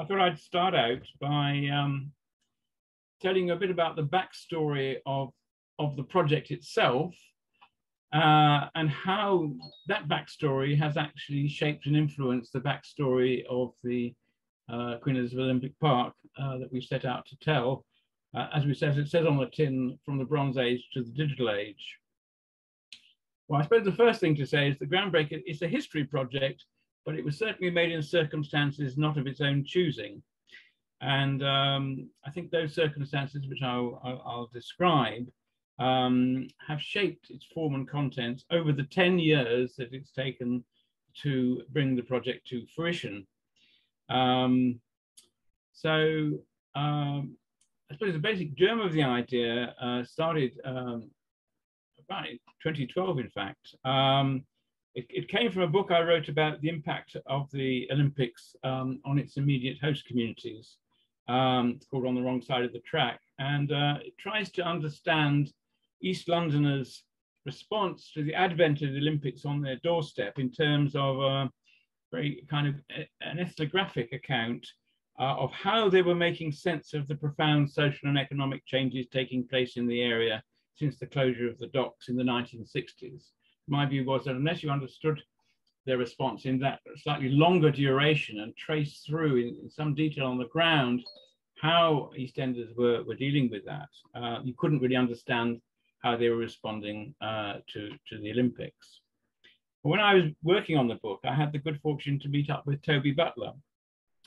I thought I'd start out by telling you a bit about the backstory of the project itself and how that backstory has actually shaped and influenced the backstory of the Queen Elizabeth Olympic Park that we set out to tell, as we said, it says on the tin, from the Bronze Age to the Digital Age. Well, I suppose the first thing to say is the Groundbreaker is a history project, but it was certainly made in circumstances not of its own choosing. And I think those circumstances, which I'll describe, have shaped its form and contents over the 10 years that it's taken to bring the project to fruition. I suppose the basic germ of the idea started about 2012, in fact. It came from a book I wrote about the impact of the Olympics on its immediate host communities. It's called On the Wrong Side of the Track. And it tries to understand East Londoners' response to the advent of the Olympics on their doorstep in terms of very kind of an ethnographic account of how they were making sense of the profound social and economic changes taking place in the area since the closure of the docks in the 1960s. My view was that unless you understood their response in that slightly longer duration and traced through in some detail on the ground how EastEnders were dealing with that, you couldn't really understand how they were responding to the Olympics. When I was working on the book, I had the good fortune to meet up with Toby Butler,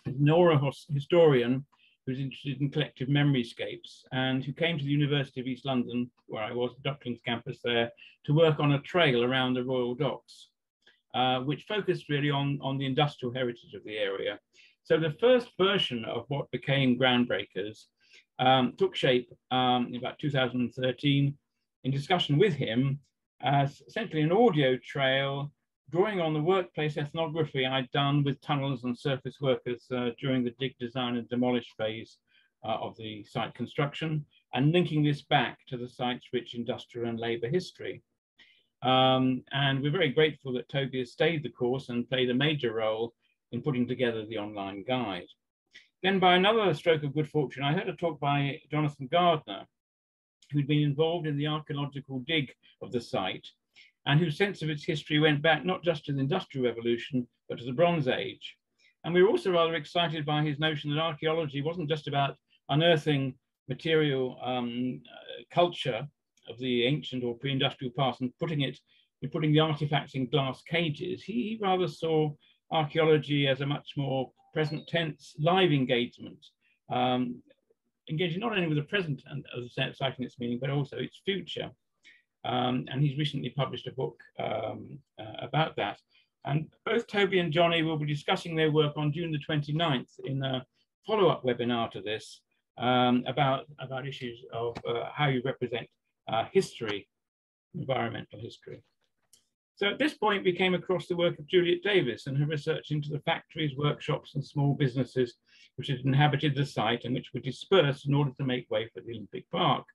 an oral historian who's interested in collective memoryscapes and who came to the University of East London, where I was, Duckling's campus there, to work on a trail around the Royal Docks, which focused really on the industrial heritage of the area. So the first version of what became Groundbreakers took shape in about 2013 in discussion with him, as essentially an audio trail drawing on the workplace ethnography I'd done with tunnels and surface workers during the dig, design and demolish phase of the site construction, and linking this back to the site's rich industrial and labour history. And we're very grateful that Toby has stayed the course and played a major role in putting together the online guide. Then by another stroke of good fortune, I heard a talk by Jonathan Gardner, who'd been involved in the archaeological dig of the site and whose sense of its history went back not just to the Industrial Revolution, but to the Bronze Age. And we were also rather excited by his notion that archaeology wasn't just about unearthing material culture of the ancient or pre-industrial past and putting the artifacts in glass cages. He rather saw archaeology as a much more present tense live engagement, engaging not only with the present and as a site in its meaning, but also its future. And he's recently published a book about that. And both Toby and Johnny will be discussing their work on June the 29th in a follow-up webinar to this about issues of how you represent history, environmental history. So at this point, we came across the work of Juliet Davis and her research into the factories, workshops, and small businesses which had inhabited the site and which were dispersed in order to make way for the Olympic Park.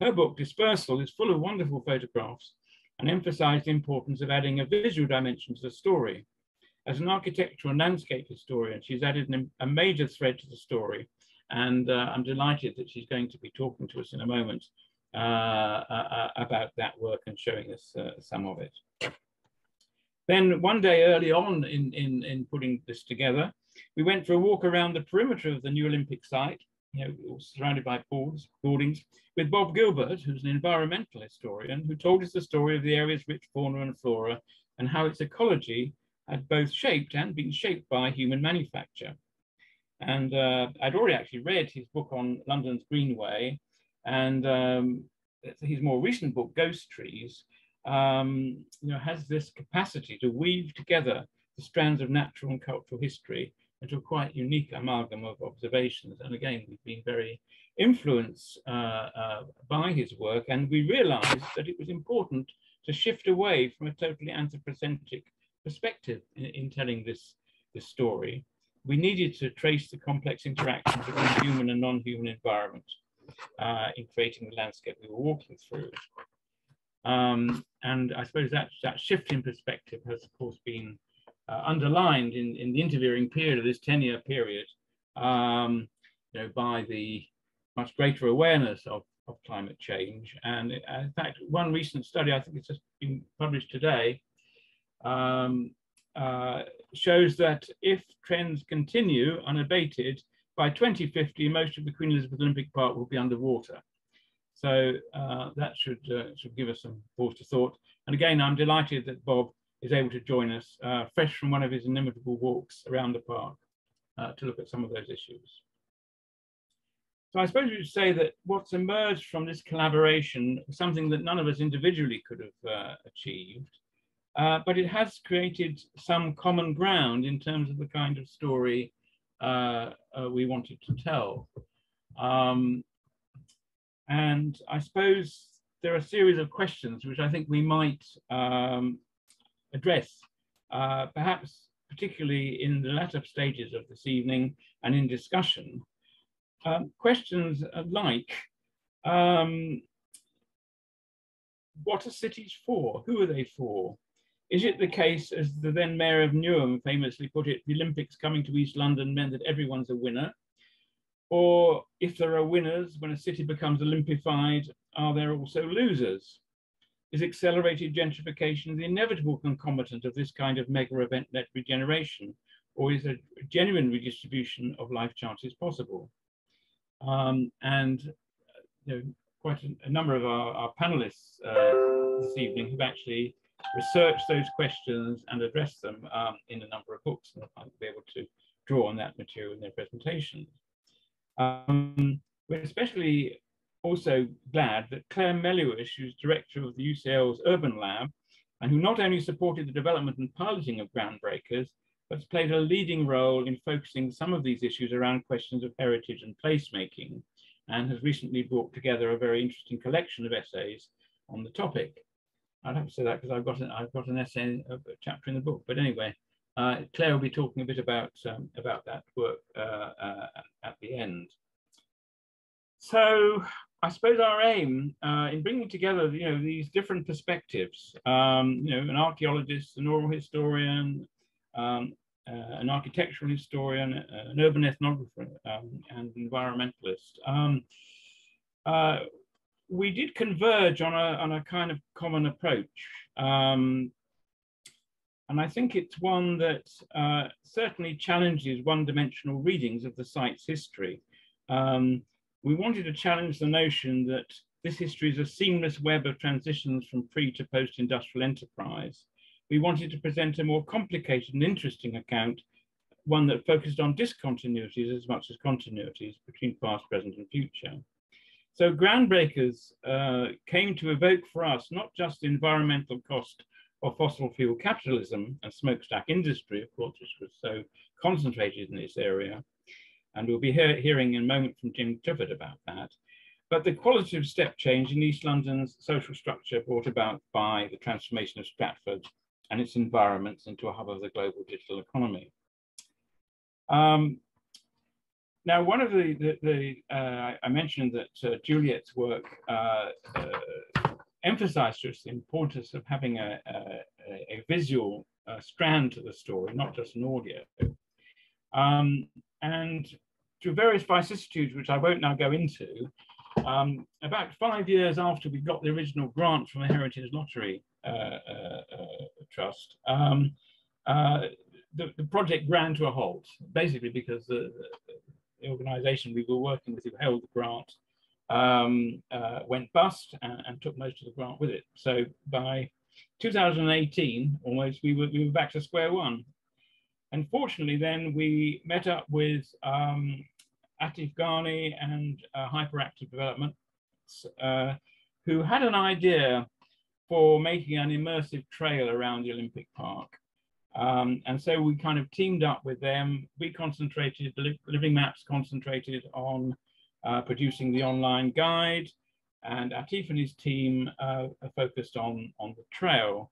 Her book, Dispersal, is full of wonderful photographs and emphasised the importance of adding a visual dimension to the story. As an architectural and landscape historian, she's added a major thread to the story, and I'm delighted that she's going to be talking to us in a moment about that work and showing us some of it. Then one day early on in putting this together, we went for a walk around the perimeter of the new Olympic site, surrounded by boardings, with Bob Gilbert, who's an environmental historian, who told us the story of the area's rich fauna and flora and how its ecology had both shaped and been shaped by human manufacture. And I'd already actually read his book on London's Greenway and his more recent book, Ghost Trees, has this capacity to weave together the strands of natural and cultural history into a quite unique amalgam of observations. And again, we've been very influenced by his work, and we realized that it was important to shift away from a totally anthropocentric perspective in telling this story. We needed to trace the complex interactions between human and non-human environment in creating the landscape we were walking through. And I suppose that shift in perspective has, of course, been underlined in the intervening period of this 10-year period by the much greater awareness of climate change. And in fact, one recent study, I think it's just been published today, shows that if trends continue unabated, by 2050, most of the Queen Elizabeth Olympic Park will be underwater. So that should give us some pause to thought. And again, I'm delighted that Bob is able to join us fresh from one of his inimitable walks around the park to look at some of those issues. So I suppose we should say that what's emerged from this collaboration is something that none of us individually could have achieved, but it has created some common ground in terms of the kind of story we wanted to tell. And I suppose there are a series of questions which I think we might address, perhaps particularly in the latter stages of this evening and in discussion. Questions like, what are cities for? Who are they for? Is it the case, as the then mayor of Newham famously put it, the Olympics coming to East London meant that everyone's a winner? Or if there are winners, when a city becomes Olympified, are there also losers? Is accelerated gentrification the inevitable concomitant of this kind of mega event-led regeneration? Or is a genuine redistribution of life chances possible? And quite a number of our panelists this evening have actually researched those questions and addressed them in a number of books, and I'll be able to draw on that material in their presentations. We're especially also glad that Claire Melhuish, who's director of the UCL's Urban Lab, and who not only supported the development and piloting of Groundbreakers, but has played a leading role in focusing some of these issues around questions of heritage and placemaking, and has recently brought together a very interesting collection of essays on the topic. I'd have to say that because I've got an essay, a chapter in the book, but anyway, Claire will be talking a bit about that work at the end. So I suppose our aim in bringing together these different perspectives, an archaeologist, an oral historian, an architectural historian, an urban ethnographer, and environmentalist. We did converge on a kind of common approach. And I think it's one that certainly challenges one-dimensional readings of the site's history. We wanted to challenge the notion that this history is a seamless web of transitions from pre to post-industrial enterprise. We wanted to present a more complicated and interesting account, one that focused on discontinuities as much as continuities between past, present, and future. So Groundbreakers came to evoke for us not just the environmental cost of fossil fuel capitalism and smokestack industry, of course, which was so concentrated in this area, and we'll be hearing in a moment from Jim Clifford about that, but the qualitative step change in East London's social structure brought about by the transformation of Stratford and its environments into a hub of the global digital economy. Now, one of I mentioned that Juliet's work emphasized the importance of having a visual strand to the story, not just an audio. And through various vicissitudes, which I won't now go into, about 5 years after we got the original grant from the Heritage Lottery Trust, the project ran to a halt, basically because the organisation we were working with who held the grant went bust and took most of the grant with it. So by 2018, almost, we were back to square one. And fortunately, then we met up with Atif Ghani and Hyperactive Development, who had an idea for making an immersive trail around the Olympic Park. And so we kind of teamed up with them. We concentrated, Living Maps concentrated on producing the online guide, and Atif and his team focused on the trail.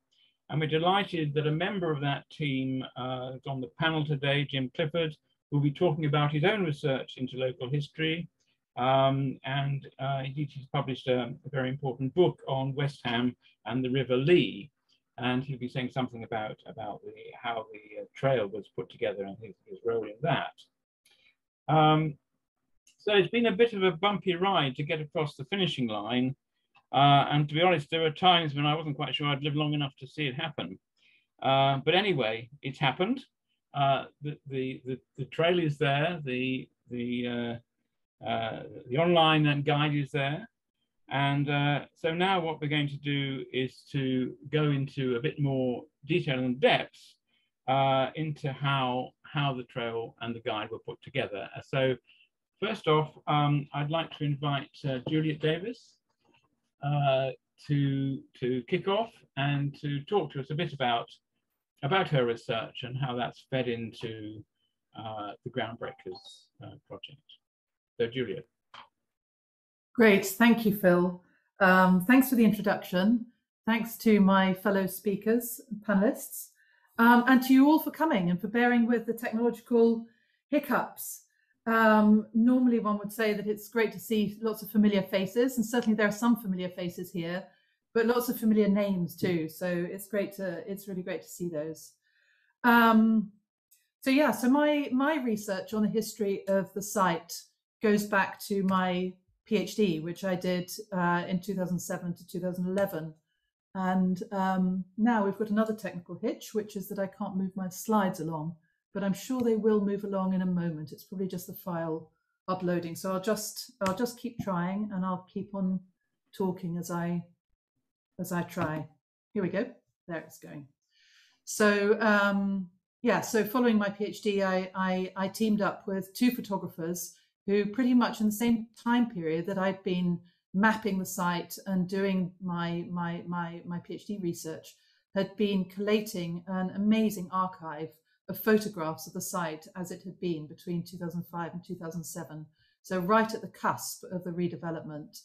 And we're delighted that a member of that team is on the panel today, Jim Clifford, who will be talking about his own research into local history. And indeed, he's published a very important book on West Ham and the River Lea. And he'll be saying something about how the trail was put together and his role in that. So it's been a bit of a bumpy ride to get across the finishing line. And to be honest, there were times when I wasn't quite sure I'd lived long enough to see it happen. But anyway, it's happened. The trail is there. The online and guide is there. And so now what we're going to do is to go into a bit more detail and depth into how the trail and the guide were put together. So first off, I'd like to invite Juliet Davis to kick off and to talk to us a bit about her research and how that's fed into the Groundbreakers project. So Juliet. Great, thank you, Phil. Thanks for the introduction. Thanks to my fellow speakers, panelists, and to you all for coming and for bearing with the technological hiccups. Normally one would say that it's great to see lots of familiar faces, and certainly there are some familiar faces here, but lots of familiar names too. So it's great to, it's really great to see those. So yeah, so my research on the history of the site goes back to my PhD, which I did in 2007 to 2011. And now we've got another technical hitch, which is that I can't move my slides along, but I'm sure they will move along in a moment. It's probably just the file uploading. So I'll just keep trying, and I'll keep on talking as I try. Here we go. There it's going. So yeah, so following my PhD, I teamed up with two photographers who, pretty much in the same time period that I'd been mapping the site and doing my PhD research, had been collating an amazing archive of photographs of the site as it had been between 2005 and 2007. So right at the cusp of the redevelopment.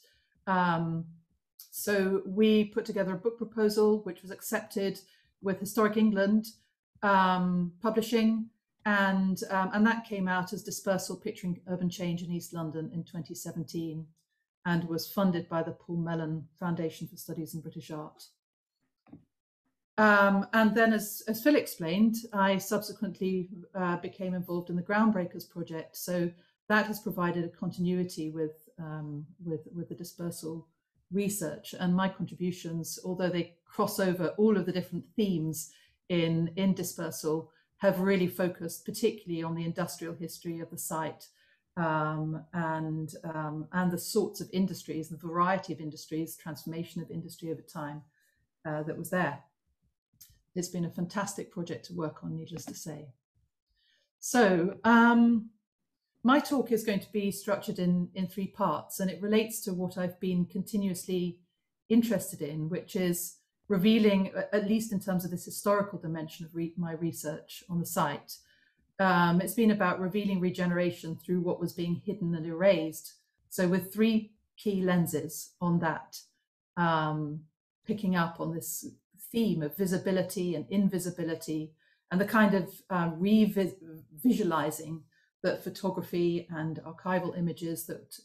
So we put together a book proposal, which was accepted with Historic England publishing, and that came out as Dispersal, Picturing Urban Change in East London in 2017, and was funded by the Paul Mellon Foundation for Studies in British Art. And then, as Phil explained, I subsequently became involved in the Groundbreakers project. So that has provided a continuity with the Dispersal research, and my contributions, although they cross over all of the different themes in Dispersal, have really focused particularly on the industrial history of the site, and the sorts of industries, the variety of industries, transformation of industry over time that was there. It's been a fantastic project to work on, needless to say. So my talk is going to be structured in three parts, and it relates to what I've been continuously interested in, which is revealing, at least in terms of this historical dimension of my research on the site. It's been about revealing regeneration through what was being hidden and erased. So with three key lenses on that, picking up on this theme of visibility and invisibility, and the kind of re-visualizing that photography and archival images that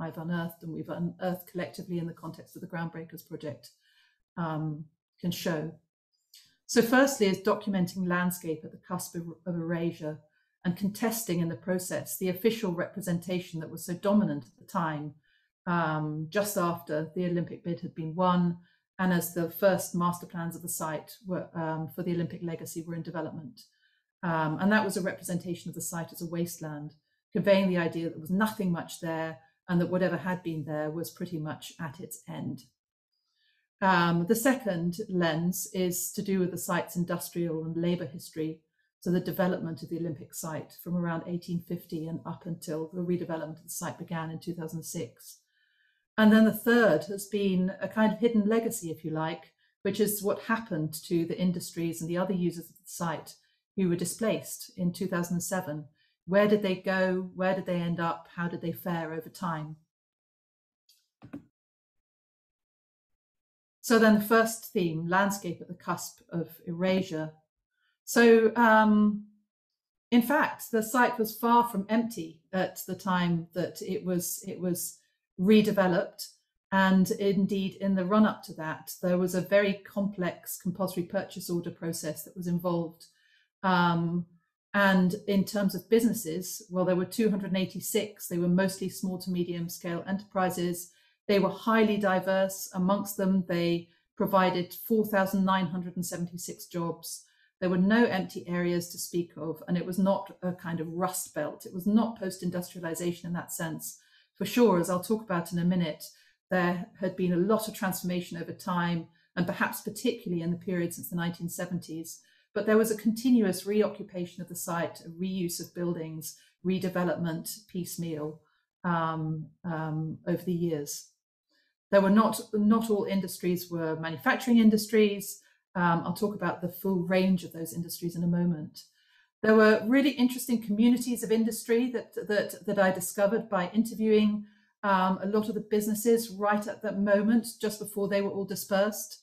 I've unearthed, and we've unearthed collectively in the context of the Groundbreakers project, can show. So firstly is documenting landscape at the cusp of erasure, and contesting in the process the official representation that was so dominant at the time, just after the Olympic bid had been won, and as the first master plans of the site were, for the Olympic legacy, were in development. And that was a representation of the site as a wasteland, conveying the idea that there was nothing much there, and that whatever had been there was pretty much at its end. The second lens is to do with the site's industrial and labour history, so the development of the Olympic site from around 1850 and up until the redevelopment of the site began in 2006. And then the third has been a kind of hidden legacy, if you like, which is what happened to the industries and the other users of the site who were displaced in 2007. Where did they go? Where did they end up? How did they fare over time? So then the first theme, landscape at the cusp of erasure. So in fact, the site was far from empty at the time that it was redeveloped, and indeed in the run-up to that there was a very complex compulsory purchase order process that was involved, And in terms of businesses, well, there were 286. They were mostly small to medium scale enterprises. They were highly diverse. Amongst them, they provided 4,976 jobs. There were no empty areas to speak of, and it was not a kind of rust belt. It was not post-industrialization in that sense. For sure, as I'll talk about in a minute, there had been a lot of transformation over time, and perhaps particularly in the period since the 1970s. But there was a continuous reoccupation of the site, reuse of buildings, redevelopment, piecemeal over the years. There were not all industries were manufacturing industries. I'll talk about the full range of those industries in a moment. There were really interesting communities of industry that I discovered by interviewing a lot of the businesses right at that moment, just before they were all dispersed.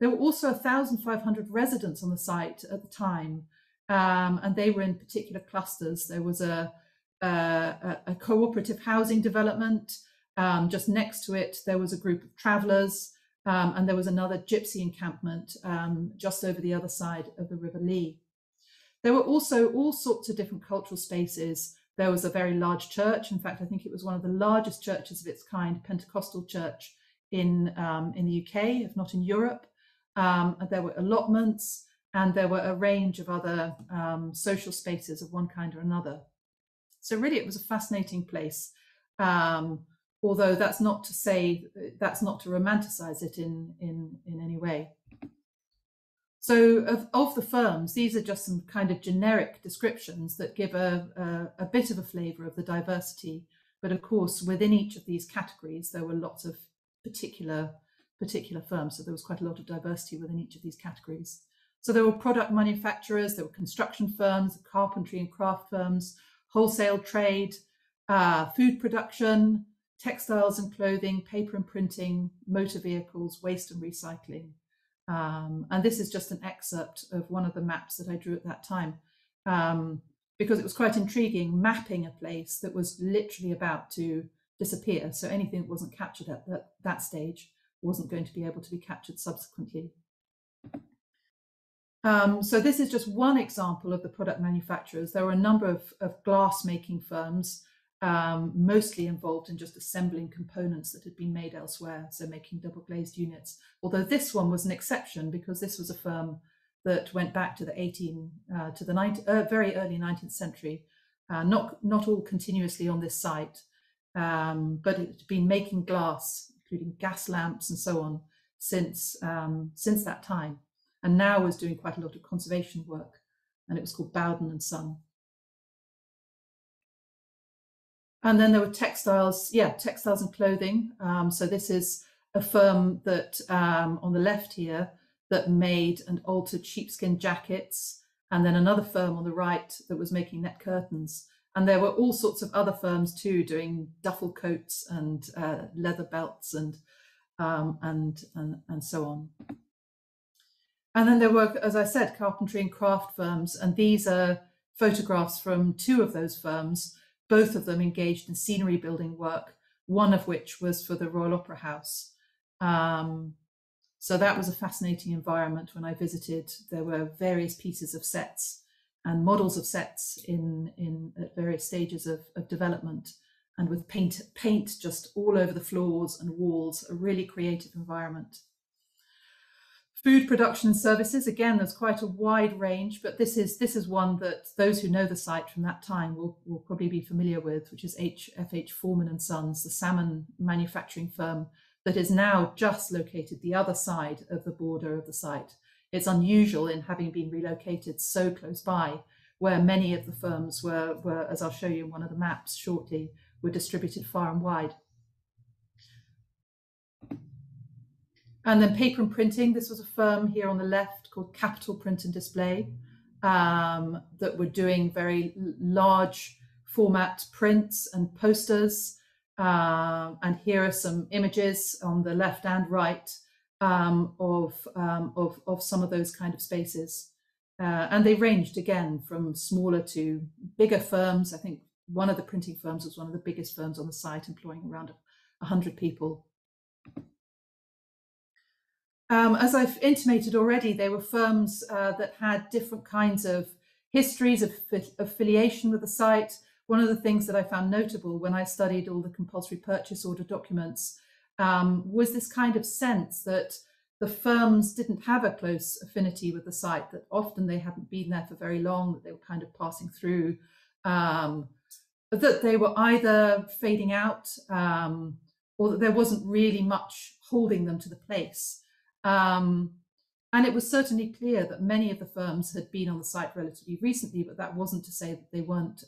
There were also 1,500 residents on the site at the time, and they were in particular clusters. There was a cooperative housing development. Just next to it, there was a group of travellers, and there was another gypsy encampment just over the other side of the River Lea. There were also all sorts of different cultural spaces. There was a very large church. In fact, I think it was one of the largest churches of its kind, Pentecostal church in the UK, if not in Europe. There were allotments, and there were a range of other social spaces of one kind or another. So really, it was a fascinating place, although that's not to say, that's not to romanticize it in any way. So of the firms, these are just some kind of generic descriptions that give a bit of a flavor of the diversity. But of course, within each of these categories, there were lots of particular firms. So there was quite a lot of diversity within each of these categories. So there were product manufacturers, there were construction firms, carpentry and craft firms, wholesale trade, food production, textiles and clothing, paper and printing, motor vehicles, waste and recycling. And this is just an excerpt of one of the maps that I drew at that time, because it was quite intriguing mapping a place that was literally about to disappear. So anything that wasn't captured at that stage wasn't going to be able to be captured subsequently. So this is just one example of the product manufacturers. There were a number of glass making firms, mostly involved in just assembling components that had been made elsewhere, so making double glazed units. Although this one was an exception, because this was a firm that went back to the very early 19th century, not all continuously on this site, but it had been making glass, including gas lamps and so on, since that time, and now was doing quite a lot of conservation work, and it was called Bowden and Son. And then there were textiles and clothing. So this is a firm that on the left here that made and altered sheepskin jackets, and then another firm on the right that was making net curtains. And there were all sorts of other firms too, doing duffel coats and leather belts and so on. And then there were, as I said, carpentry and craft firms, and these are photographs from two of those firms. Both of them engaged in scenery building work, one of which was for the Royal Opera House. So that was a fascinating environment when I visited. There were various pieces of sets and models of sets at various stages of development, and with paint just all over the floors and walls, a really creative environment. Food production and services, again, there's quite a wide range, but this is one that those who know the site from that time will probably be familiar with, which is H. Forman and Sons, the salmon manufacturing firm that is now just located the other side of the border of the site. It's unusual in having been relocated so close by, where many of the firms were, as I'll show you in one of the maps shortly, were distributed far and wide. And then paper and printing. This was a firm here on the left called Capital Print and Display that were doing very large format prints and posters. And here are some images on the left and right of some of those kind of spaces. And they ranged again from smaller to bigger firms. I think one of the printing firms was one of the biggest firms on the site, employing around 100 people. As I've intimated already, they were firms that had different kinds of histories of affiliation with the site. One of the things that I found notable when I studied all the compulsory purchase order documents was this kind of sense that the firms didn't have a close affinity with the site, that often they hadn't been there for very long, that they were kind of passing through, that they were either fading out or that there wasn't really much holding them to the place. And it was certainly clear that many of the firms had been on the site relatively recently, but that wasn't to say that they weren't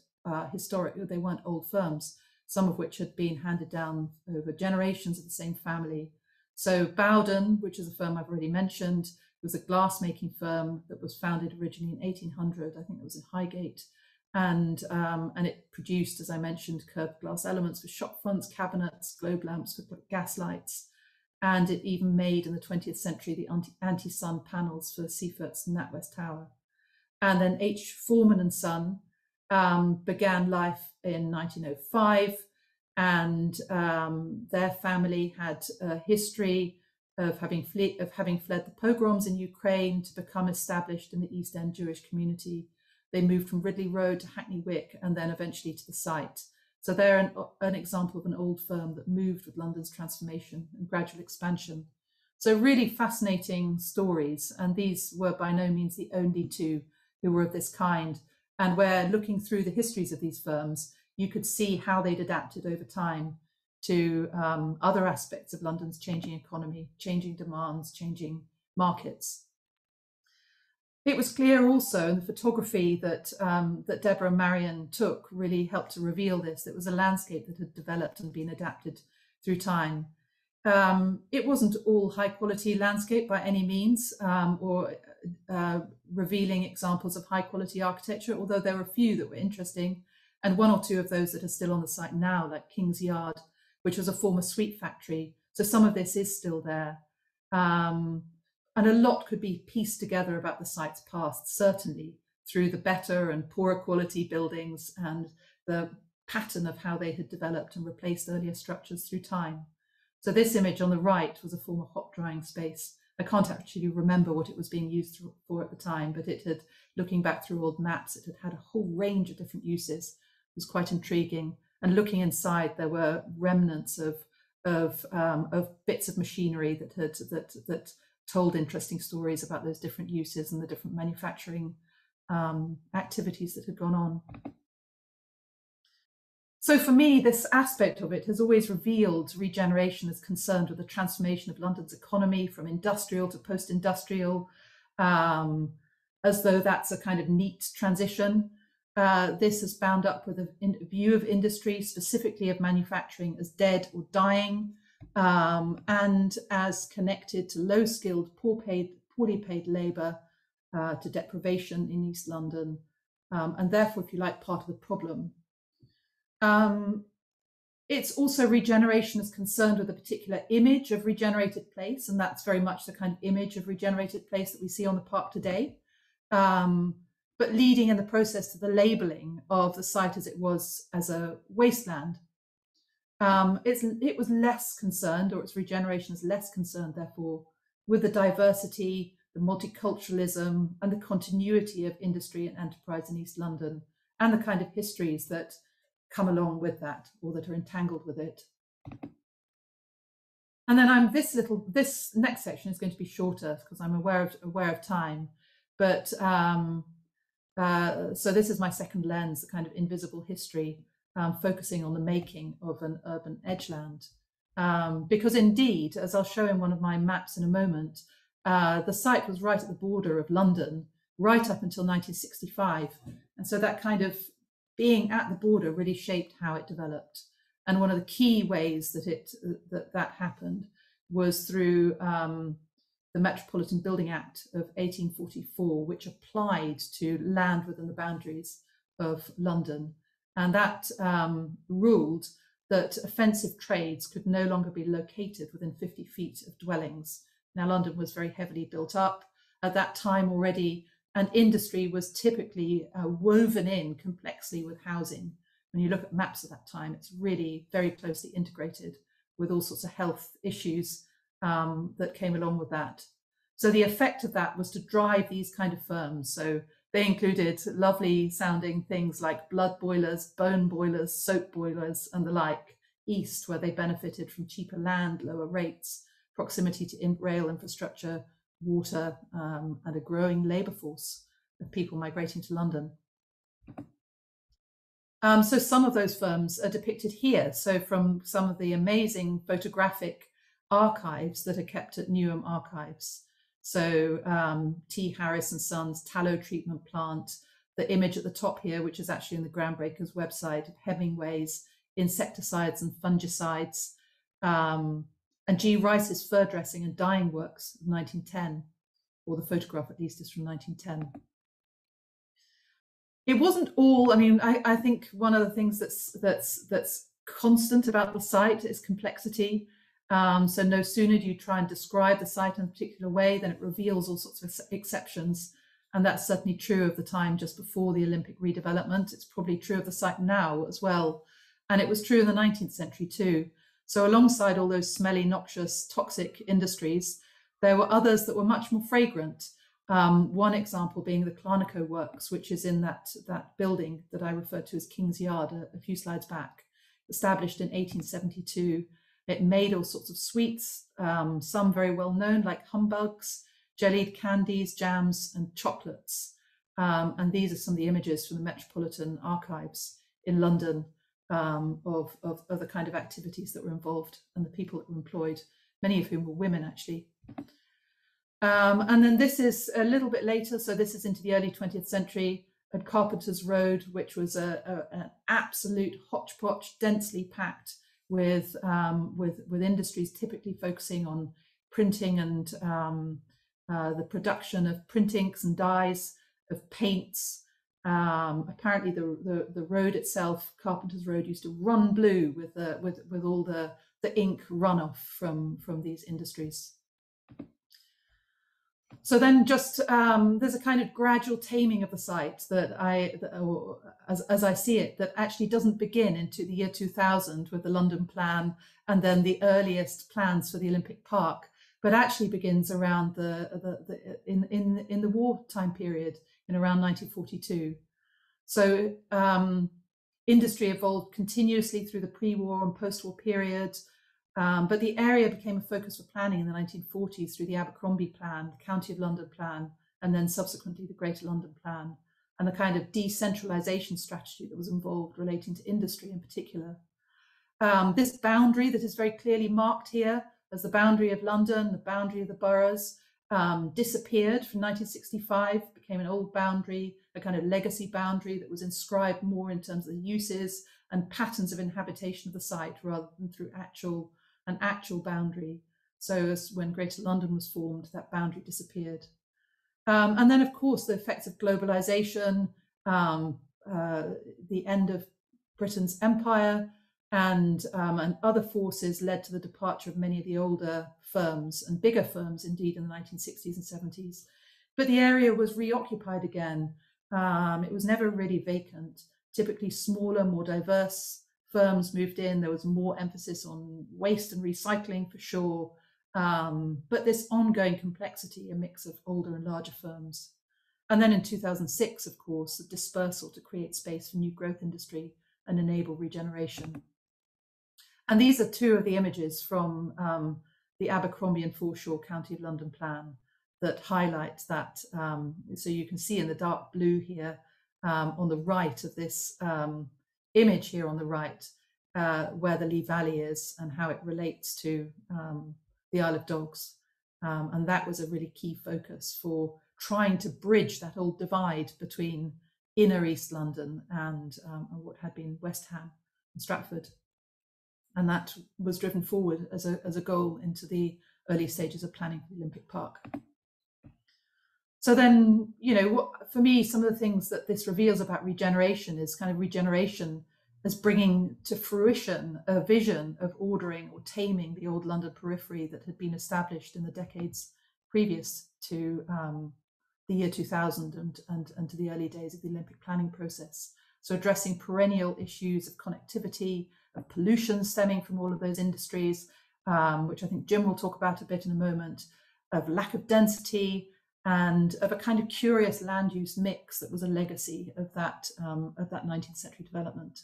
historic, they weren't old firms, some of which had been handed down over generations of the same family. So Bowden, which is a firm I've already mentioned, was a glassmaking firm that was founded originally in 1800, I think it was in Highgate, and it produced, as I mentioned, curved glass elements for shop fronts, cabinets, globe lamps, for gas lights, and it even made in the 20th century the anti-sun panels for Seifert's Natwest Tower. And then H. Forman and Son began life in 1905. And their family had a history of having fled the pogroms in Ukraine to become established in the East End Jewish community. They moved from Ridley Road to Hackney Wick and then eventually to the site. So they're an example of an old firm that moved with London's transformation and gradual expansion. So really fascinating stories. And these were by no means the only two who were of this kind. And we're looking through the histories of these firms, you could see how they'd adapted over time to other aspects of London's changing economy, changing demands, changing markets. It was clear also in the photography that, that Deborah Marion took really helped to reveal this. It was a landscape that had developed and been adapted through time. It wasn't all high quality landscape by any means, or revealing examples of high quality architecture, although there were a few that were interesting. And one or two of those that are still on the site now, like King's Yard, which was a former sweet factory. So some of this is still there. And a lot could be pieced together about the site's past, certainly through the better and poorer quality buildings and the pattern of how they had developed and replaced earlier structures through time. So this image on the right was a former hot drying space. I can't actually remember what it was being used for at the time, but it had, looking back through old maps, it had had a whole range of different uses. Was quite intriguing, and looking inside there were remnants of bits of machinery that had that told interesting stories about those different uses and the different manufacturing activities that had gone on. So for me, this aspect of it has always revealed regeneration as concerned with the transformation of London's economy from industrial to post-industrial, as though that's a kind of neat transition. This is bound up with a view of industry, specifically of manufacturing, as dead or dying, and as connected to low-skilled, poorly paid labour, to deprivation in East London, and therefore, if you like, part of the problem. It's also regeneration is concerned with a particular image of regenerated place, and that's very much the kind of image of regenerated place that we see on the park today. But leading in the process to the labelling of the site as it was as a wasteland. It was less concerned, or its regeneration is less concerned, therefore, with the diversity, the multiculturalism and the continuity of industry and enterprise in East London and the kind of histories that come along with that or that are entangled with it. And then this next section is going to be shorter because I'm aware of time. But so this is my second lens, the kind of invisible history, focusing on the making of an urban edgeland. Because indeed, as I'll show in one of my maps in a moment, the site was right at the border of London, right up until 1965. And so that kind of being at the border really shaped how it developed. And one of the key ways that that happened was through the Metropolitan Building Act of 1844, which applied to land within the boundaries of London. And that ruled that offensive trades could no longer be located within 50 feet of dwellings. Now, London was very heavily built up at that time already, and industry was typically woven in complexly with housing. When you look at maps at that time, it's really very closely integrated with all sorts of health issues that came along with that. So the effect of that was to drive these kind of firms. So They included lovely sounding things like blood boilers, bone boilers, soap boilers and the like. East, where they benefited from cheaper land, lower rates, proximity to rail infrastructure, water, and a growing labour force of people migrating to London. So some of those firms are depicted here. So from some of the amazing photographic archives that are kept at Newham Archives. So T. Harris and Sons tallow treatment plant, the image at the top here, which is actually in the Groundbreakers website, of Hemingway's insecticides and fungicides, and G. Rice's fur dressing and dyeing works of 1910, or the photograph at least is from 1910. It wasn't all, I mean, I think one of the things that's constant about the site is complexity. So no sooner do you try and describe the site in a particular way than it reveals all sorts of exceptions. And that's certainly true of the time just before the Olympic redevelopment. It's probably true of the site now as well. And it was true in the 19th century too. So alongside all those smelly, noxious, toxic industries, there were others that were much more fragrant. One example being the Clarnico Works, which is in that building that I referred to as King's Yard a few slides back, established in 1872. It made all sorts of sweets, some very well known like humbugs, jellied candies, jams and chocolates. And these are some of the images from the Metropolitan Archives in London. Of the kind of activities that were involved and the people that were employed, many of whom were women actually. And then this is a little bit later, so this is into the early 20th century at Carpenters Road, which was an absolute hodgepodge, densely packed with industries typically focusing on printing and the production of print inks and dyes, of paints. Apparently the road itself, Carpenters Road, used to run blue with all the ink runoff from these industries. So then just there's a kind of gradual taming of the site as I see it, that actually doesn't begin into the year 2000 with the London Plan and then the earliest plans for the Olympic Park, but actually begins around in the wartime period, in around 1942. So industry evolved continuously through the pre-war and post-war period, but the area became a focus for planning in the 1940s through the Abercrombie Plan, the County of London Plan, and then subsequently the Greater London Plan, and the kind of decentralisation strategy that was involved relating to industry in particular. This boundary that is very clearly marked here as the boundary of London, the boundary of the boroughs, disappeared from 1965, became an old boundary, a kind of legacy boundary that was inscribed more in terms of the uses and patterns of inhabitation of the site rather than through an actual boundary. So as when Greater London was formed, that boundary disappeared. And then, of course, the effects of globalization, the end of Britain's empire, and other forces led to the departure of many of the older firms and bigger firms indeed in the 1960s and 70s. But the area was reoccupied again. It was never really vacant. Typically smaller, more diverse firms moved in. There was more emphasis on waste and recycling for sure. But this ongoing complexity, a mix of older and larger firms. And then in 2006, of course, the dispersal to create space for new growth industry and enable regeneration. And these are two of the images from the Abercrombie and Foreshore County of London Plan that highlight that. So you can see in the dark blue here on the right of this image here on the right, where the Lea Valley is and how it relates to the Isle of Dogs. And that was a really key focus for trying to bridge that old divide between inner East London and what had been West Ham and Stratford. And that was driven forward as a goal into the early stages of planning for the Olympic Park. So then, you know, for me, some of the things that this reveals about regeneration is kind of regeneration as bringing to fruition a vision of ordering or taming the old London periphery that had been established in the decades previous to the year 2000 and to the early days of the Olympic planning process. So addressing perennial issues of connectivity, of pollution stemming from all of those industries, which I think Jim will talk about a bit in a moment, of lack of density and of a kind of curious land use mix that was a legacy of that 19th century development.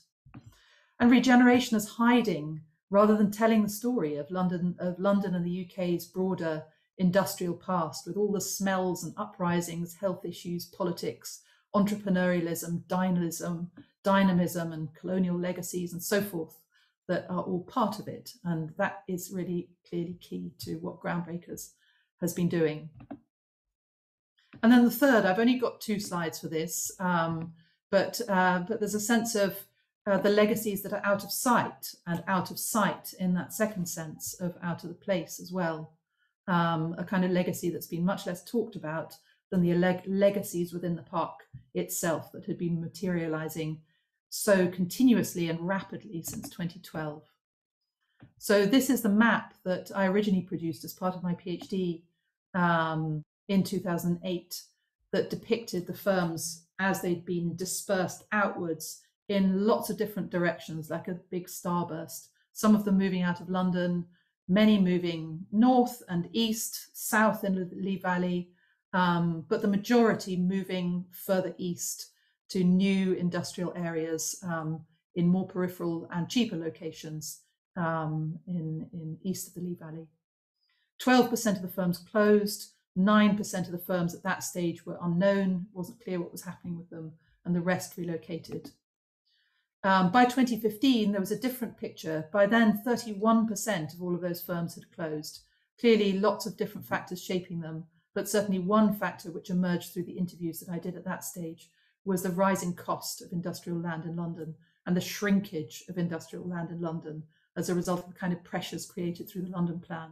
And regeneration as hiding rather than telling the story of London and the UK's broader industrial past, with all the smells and uprisings, health issues, politics, entrepreneurialism, dynamism and colonial legacies and so forth that are all part of it. And that is really clearly key to what Groundbreakers has been doing. And then the third, I've only got two slides for this, but there's a sense of the legacies that are out of sight, and out of sight in that second sense of out of the place as well. A kind of legacy that's been much less talked about than the legacies within the park itself that had been materializing so continuously and rapidly since 2012. So this is the map that I originally produced as part of my PhD in 2008 that depicted the firms as they'd been dispersed outwards in lots of different directions, like a big starburst, some of them moving out of London, many moving north and east, south in Lea Valley, but the majority moving further east to new industrial areas in more peripheral and cheaper locations in east of the Lea Valley. 12% of the firms closed, 9% of the firms at that stage were unknown, wasn't clear what was happening with them, and the rest relocated. By 2015, there was a different picture. By then, 31% of all of those firms had closed. Clearly, lots of different factors shaping them, but certainly one factor which emerged through the interviews that I did at that stage was the rising cost of industrial land in London and the shrinkage of industrial land in London as a result of the kind of pressures created through the London Plan.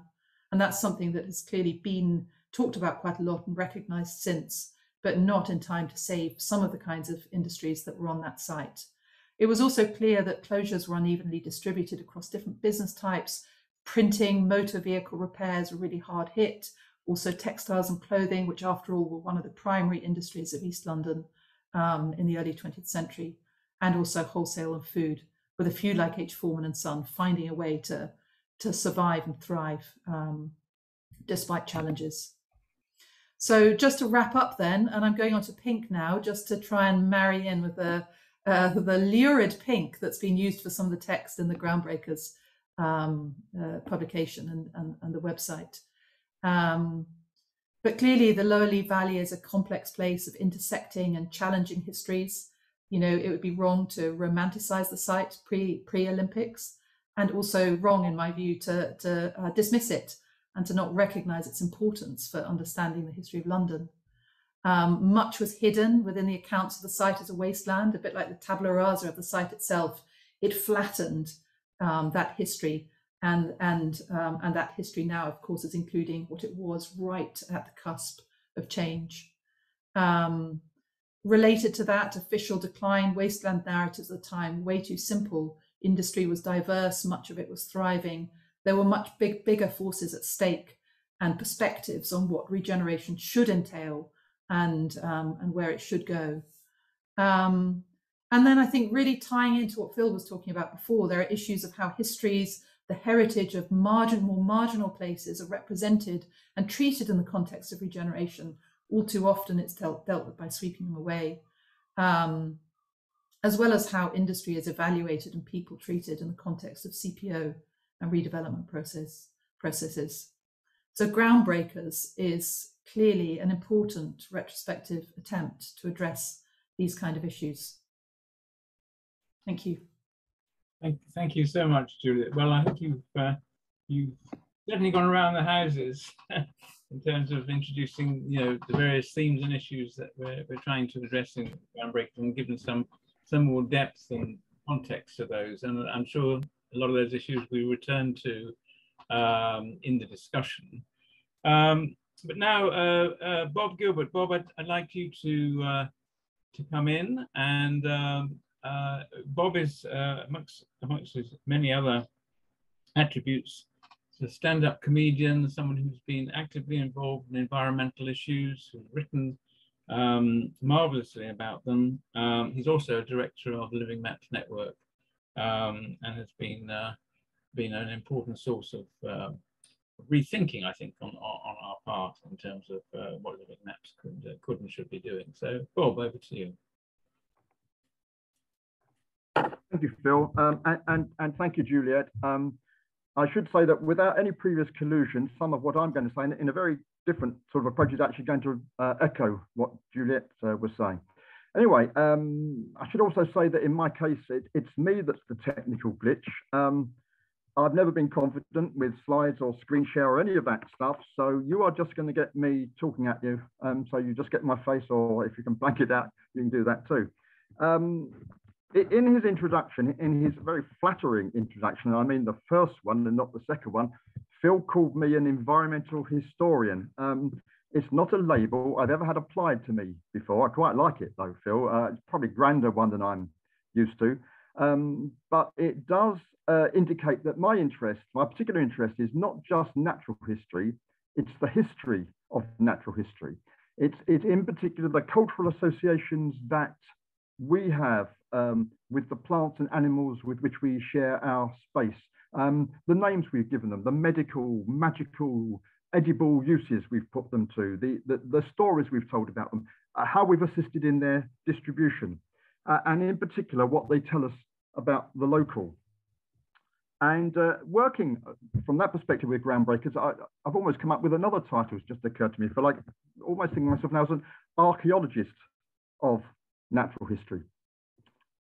And that's something that has clearly been talked about quite a lot and recognised since, but not in time to save some of the kinds of industries that were on that site. It was also clear that closures were unevenly distributed across different business types. Printing, motor vehicle repairs were really hard hit. Also textiles and clothing, which after all were one of the primary industries of East London in the early 20th century. And also wholesale and food, with a few like H. Forman and Son finding a way to survive and thrive despite challenges. So just to wrap up then, and I'm going on to pink now, just to try and marry in with the lurid pink that's been used for some of the text in the Groundbreakers publication and the website. But clearly the Lower Lea Valley is a complex place of intersecting and challenging histories. You know, it would be wrong to romanticize the site pre-Olympics, and also wrong in my view to dismiss it and to not recognize its importance for understanding the history of London. Much was hidden within the accounts of the site as a wasteland, a bit like the tabula rasa of the site itself. It flattened that history, and that history now, of course, is including what it was right at the cusp of change. Related to that, official decline, wasteland narratives at the time, way too simple. Industry was diverse, much of it was thriving. There were much bigger forces at stake and perspectives on what regeneration should entail, and where it should go. And then I think really tying into what Phil was talking about before, there are issues of how histories, the heritage of more marginal places are represented and treated in the context of regeneration. All too often it's dealt with by sweeping them away, as well as how industry is evaluated and people treated in the context of CPO and redevelopment processes. So Groundbreakers is clearly an important retrospective attempt to address these kind of issues. Thank you. Thank you so much, Juliet. Well, I think you've definitely gone around the houses in terms of introducing, you know, the various themes and issues that we're trying to address in Groundbreakers, and given some more depth and context to those. And I'm sure a lot of those issues we return to in the discussion. But now, Bob Gilbert. Bob, I'd like you to come in, and Bob is, amongst his many other attributes, a stand-up comedian, someone who's been actively involved in environmental issues, who's written marvelously about them. He's also a director of the Living Maps Network, and has been an important source of rethinking, I think, on our part in terms of what living maps could and should be doing. So, Bob, over to you. Thank you, Phil, and thank you, Juliet. I should say that without any previous collusion, some of what I'm going to say in a very different sort of approach is actually going to echo what Juliet was saying. Anyway, I should also say that in my case, it's me that's the technical glitch. I've never been confident with slides or screen share or any of that stuff. So you are just going to get me talking at you. So you just get my face, or if you can blank it out, you can do that too. In his introduction, in his very flattering introduction, I mean the first one and not the second one, Phil called me an environmental historian. It's not a label I've ever had applied to me before. I quite like it though, Phil. It's probably a grander one than I'm used to. But it does indicate that my particular interest is not just natural history, it's the history of natural history. It's in particular the cultural associations that we have with the plants and animals with which we share our space, the names we've given them, the medical, magical, edible uses we've put them to, the stories we've told about them, how we've assisted in their distribution, and in particular what they tell us about the local. And working from that perspective with Groundbreakers, I've almost come up with another title that's just occurred to me, for like almost thinking myself now as an archaeologist of natural history.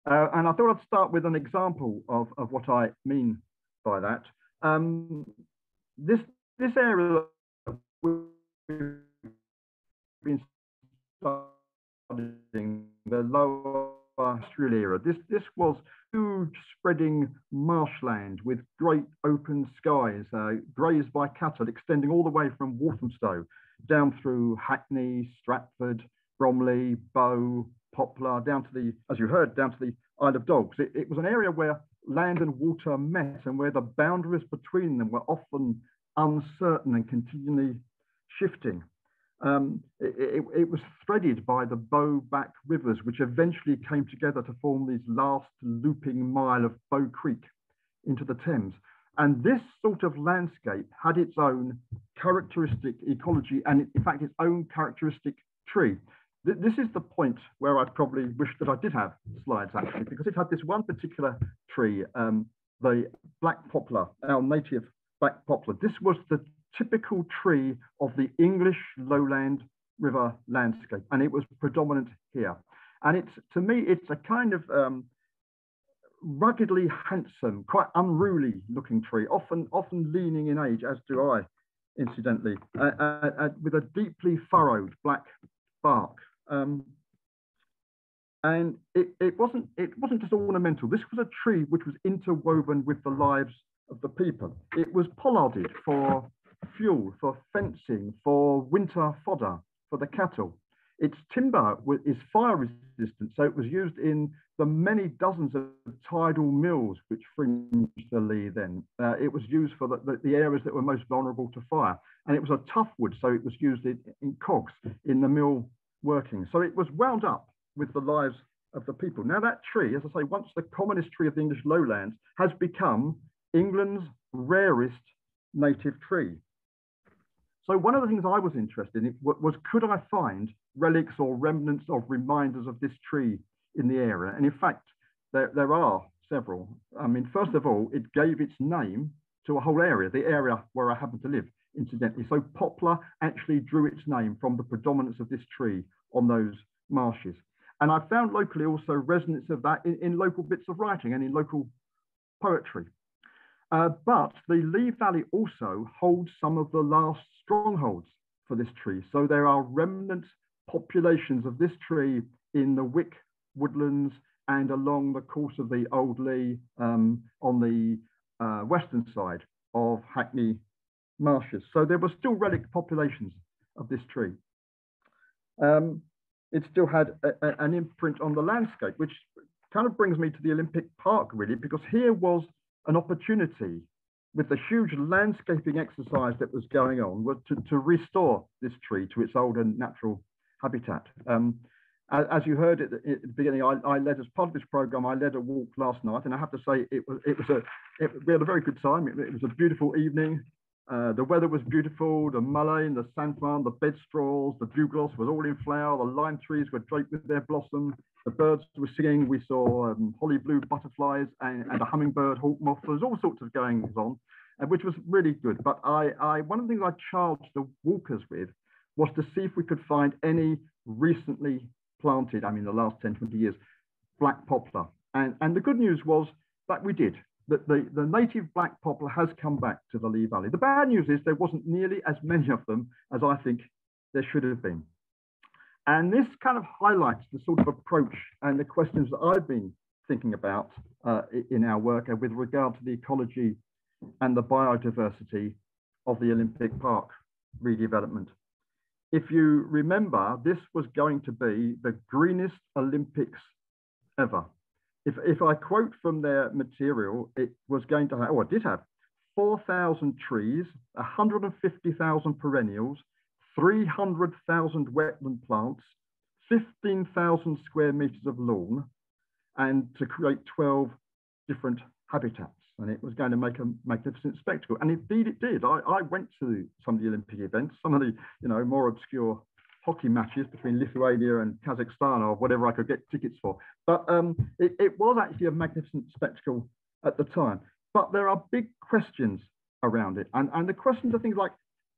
And I thought I'd start with an example of what I mean by that. This area that we've been studying, the Lower Astral era, this was huge spreading marshland with great open skies, grazed by cattle, extending all the way from Walthamstow down through Hackney, Stratford, Bromley, Bow, Poplar, down to the, as you heard, down to the Isle of Dogs. It was an area where land and water met and where the boundaries between them were often uncertain and continually shifting. It was threaded by the Bowback rivers, which eventually came together to form this last looping mile of Bow Creek into the Thames. And this sort of landscape had its own characteristic ecology and, in fact, its own characteristic tree. This is the point where I probably wish that I did have slides, actually, because it had this one particular tree, the black poplar, our native black poplar. This was the typical tree of the English lowland river landscape, and it was predominant here. And to me, it's a kind of ruggedly handsome, quite unruly looking tree, often leaning in age, as do I, incidentally, with a deeply furrowed black bark. And it wasn't just ornamental. This was a tree which was interwoven with the lives of the people. It was pollarded for fuel, for fencing, for winter fodder, for the cattle. Its timber is fire resistant, so it was used in the many dozens of tidal mills which fringed the Lea then. It was used for the areas that were most vulnerable to fire. And it was a tough wood, so it was used in cogs, in the mill working. So it was wound up with the lives of the people. Now that tree, as I say, once the commonest tree of the English lowlands, has become England's rarest native tree. So one of the things I was interested in was, could I find relics or remnants of reminders of this tree in the area? And in fact, there are several. I mean, first of all, it gave its name to a whole area, the area where I happen to live, incidentally. So Poplar actually drew its name from the predominance of this tree on those marshes. And I found locally also resonance of that in local bits of writing and in local poetry. But the Lea Valley also holds some of the last strongholds for this tree. So there are remnant populations of this tree in the Wick woodlands and along the course of the Old Lea on the western side of Hackney Marshes. So there were still relic populations of this tree. It still had an imprint on the landscape, which kind of brings me to the Olympic Park, really, because here was an opportunity with the huge landscaping exercise that was going on to restore this tree to its old and natural habitat. As you heard at the beginning, I led, as part of this programme, I led a walk last night, and I have to say we had a very good time. It was a beautiful evening. The weather was beautiful, the mullein, the santon, the bedstraws, the dewgloss was all in flower, the lime trees were draped with their blossom, the birds were singing, we saw holly blue butterflies and a hummingbird, hawk moth, there was all sorts of goings on, which was really good. But one of the things I charged the walkers with was to see if we could find any recently planted, I mean the last 10, 20 years, black poplar. And the good news was that we did. That the native black poplar has come back to the Lea Valley. The bad news is there wasn't nearly as many of them as I think there should have been. And this kind of highlights the sort of approach and the questions that I've been thinking about in our work with regard to the ecology and the biodiversity of the Olympic Park redevelopment. If you remember, this was going to be the greenest Olympics ever. If I quote from their material, it was going to have, or it did have, 4,000 trees, 150,000 perennials, 300,000 wetland plants, 15,000 square meters of lawn, and to create 12 different habitats. And it was going to make a magnificent spectacle. And indeed it did. I went to some of the Olympic events, some of the more obscure hockey matches between Lithuania and Kazakhstan or whatever I could get tickets for. But it was actually a magnificent spectacle at the time. But there are big questions around it. And the questions are things like,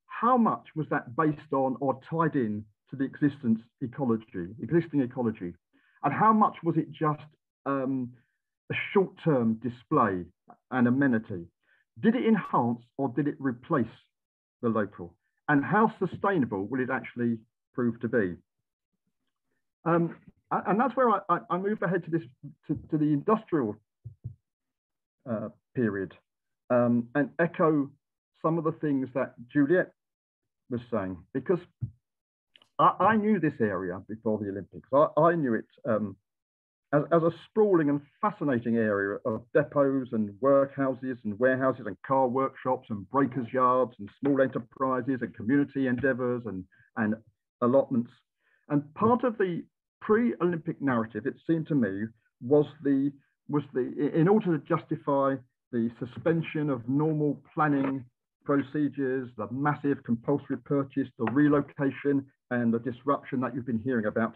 how much was that based on or tied in to the existing ecology? And how much was it just a short-term display and amenity? Did it enhance or did it replace the local? And how sustainable will it actually prove to be? And that's where I moved ahead to the industrial period and echo some of the things that Juliet was saying, because I knew this area before the Olympics. I knew it as a sprawling and fascinating area of depots and workhouses and warehouses and car workshops and breakers yards and small enterprises and community endeavours and allotments. And part of the pre-Olympic narrative, it seemed to me, was in order to justify the suspension of normal planning procedures, the massive compulsory purchase, the relocation and the disruption that you've been hearing about,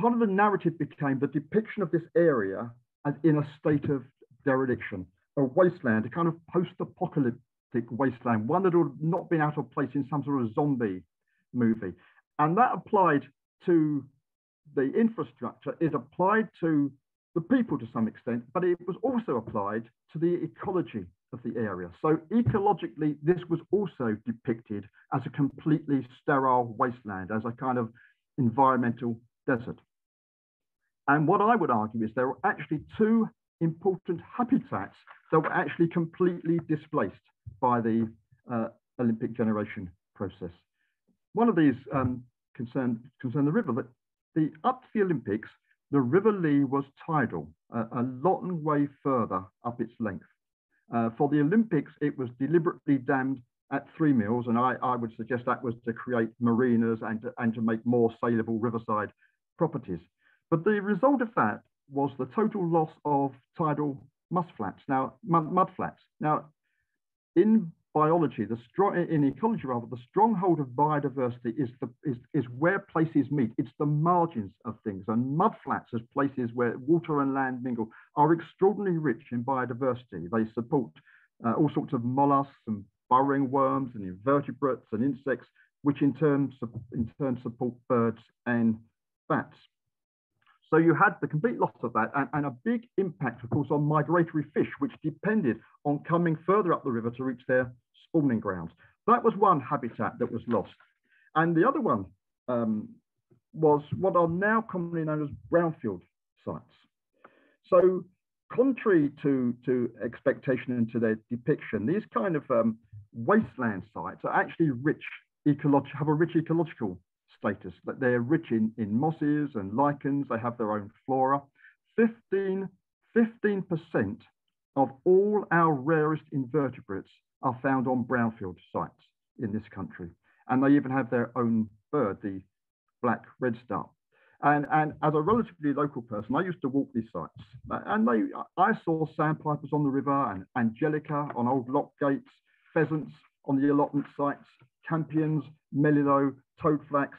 part of the narrative became the depiction of this area as in a state of dereliction, a wasteland, a kind of post-apocalyptic wasteland, one that would have not been out of place in some sort of zombie movie. And that applied to the infrastructure, it applied to the people to some extent, but it was also applied to the ecology of the area. So ecologically, this was also depicted as a completely sterile wasteland, as a kind of environmental desert. And what I would argue is there were actually two important habitats that were actually completely displaced by the Olympic generation process. One of these concerned the river, but up to the Olympics, the River Lea was tidal, a long way further up its length. For the Olympics, it was deliberately dammed at Three Mills, and I would suggest that was to create marinas and to make more saleable riverside properties. But the result of that was the total loss of tidal mudflats. Now, in biology, in ecology rather, the stronghold of biodiversity is where places meet. It's the margins of things, and mudflats as places where water and land mingle are extraordinarily rich in biodiversity. They support all sorts of mollusks and burrowing worms and invertebrates and insects, which in turn support birds and bats. So you had the complete loss of that and a big impact, of course, on migratory fish, which depended on coming further up the river to reach their spawning grounds. That was one habitat that was lost. And the other one was what are now commonly known as brownfield sites. So contrary to expectation and to their depiction, these kind of wasteland sites are actually have a rich ecological status, that they're rich in mosses and lichens, they have their own flora. 15% of all our rarest invertebrates are found on brownfield sites in this country. And they even have their own bird, the black redstart. And as a relatively local person, I used to walk these sites. And I saw sandpipers on the river and angelica on old lock gates, pheasants on the allotment sites, campions, melilot, toadflax,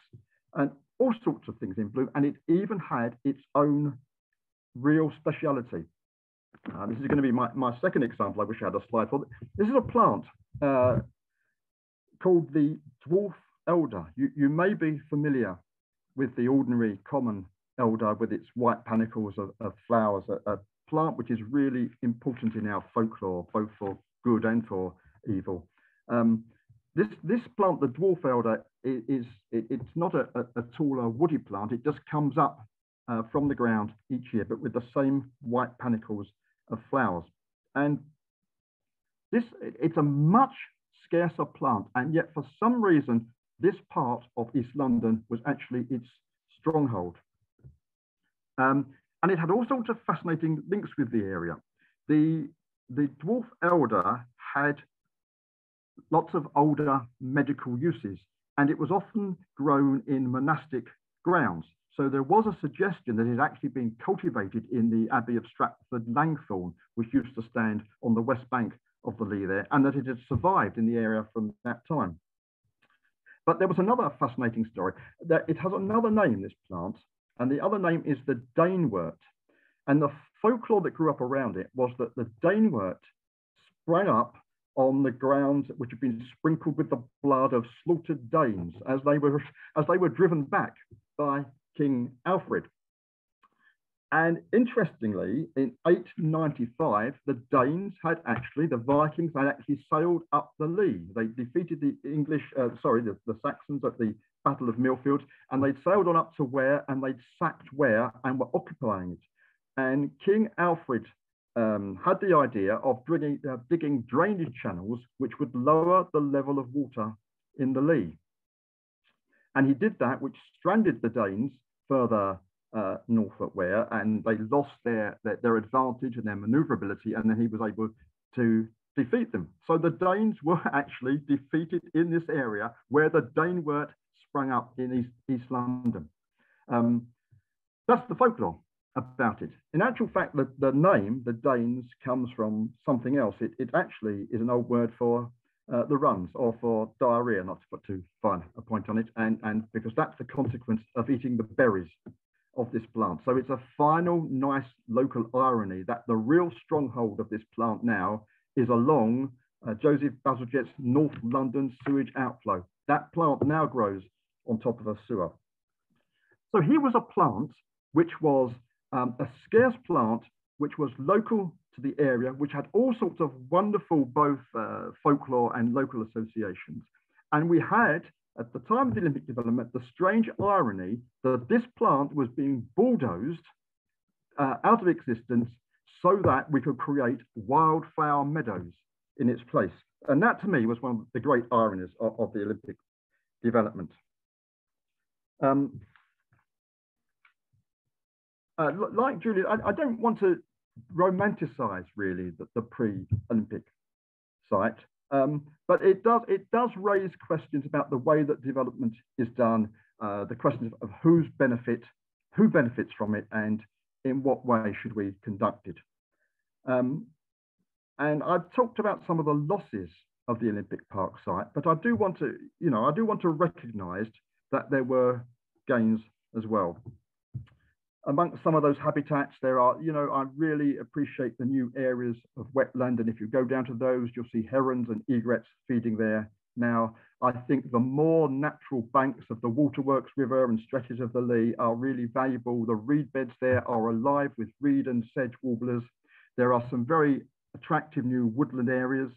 and all sorts of things in bloom. And it even had its own real speciality. This is going to be my second example. I wish I had a slide for this. This is a plant called the dwarf elder. You may be familiar with the ordinary common elder with its white panicles of flowers, a plant which is really important in our folklore, both for good and for evil. This plant, the dwarf elder, it's not a taller woody plant. It just comes up from the ground each year, but with the same white panicles of flowers. And it's a much scarcer plant, and yet for some reason, this part of East London was actually its stronghold. And it had all sorts of fascinating links with the area. The dwarf elder had lots of older medical uses, and it was often grown in monastic grounds. So there was a suggestion that it had actually been cultivated in the Abbey of Stratford Langthorne, which used to stand on the west bank of the Lea there, and that it had survived in the area from that time. But there was another fascinating story, that it has another name, this plant, and the other name is the Danewort. And the folklore that grew up around it was that the Danewort sprang up on the ground which had been sprinkled with the blood of slaughtered Danes as they were driven back by King Alfred. And interestingly, in 895, the Danes had actually, the Vikings had actually sailed up the Lea. They defeated the English, the Saxons at the Battle of Millfield, and they'd sailed on up to Ware, and they'd sacked Ware and were occupying it. And King Alfred had the idea of digging drainage channels which would lower the level of water in the Lea. And he did that, which stranded the Danes further north at Ware, and they lost their advantage and their maneuverability, and then he was able to defeat them. So the Danes were actually defeated in this area where the Danewort sprang up in East London. That's the folklore about it. In actual fact, the name, the Danes, comes from something else. It actually is an old word for the runs, or for diarrhea, not to put too fine a point on it, and because that's the consequence of eating the berries of this plant. So it's a final nice local irony that the real stronghold of this plant now is along Joseph Bazalgette's North London sewage outflow. That plant now grows on top of a sewer. So here was a plant which was a scarce plant, which was local to the area, which had all sorts of wonderful both folklore and local associations. And we had, at the time of the Olympic development, the strange irony that this plant was being bulldozed out of existence so that we could create wildflower meadows in its place. And that, to me, was one of the great ironies of the Olympic development. Like Juliet, I don't want to romanticize really the pre-Olympic site, but it does raise questions about the way that development is done, the questions of who benefits from it, and in what way should we conduct it. And I've talked about some of the losses of the Olympic Park site, but I do want to, recognize that there were gains as well. Amongst some of those habitats, there are, I really appreciate the new areas of wetland. And if you go down to those, you'll see herons and egrets feeding there now. I think the more natural banks of the Waterworks River and stretches of the Lea are really valuable. The reed beds there are alive with reed and sedge warblers. There are some very attractive new woodland areas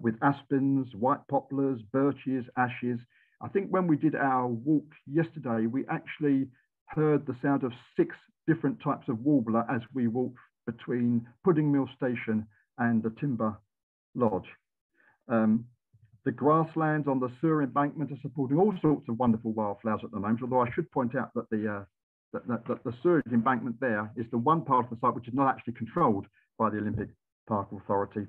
with aspens, white poplars, birches, ashes. I think when we did our walk yesterday, we actually heard the sound of 6 different types of warbler as we walked between Pudding Mill Station and the Timber Lodge. The grasslands on the Sour Embankment are supporting all sorts of wonderful wildflowers at the moment, although I should point out that the Sour Embankment there is the one part of the site which is not actually controlled by the Olympic Park Authority.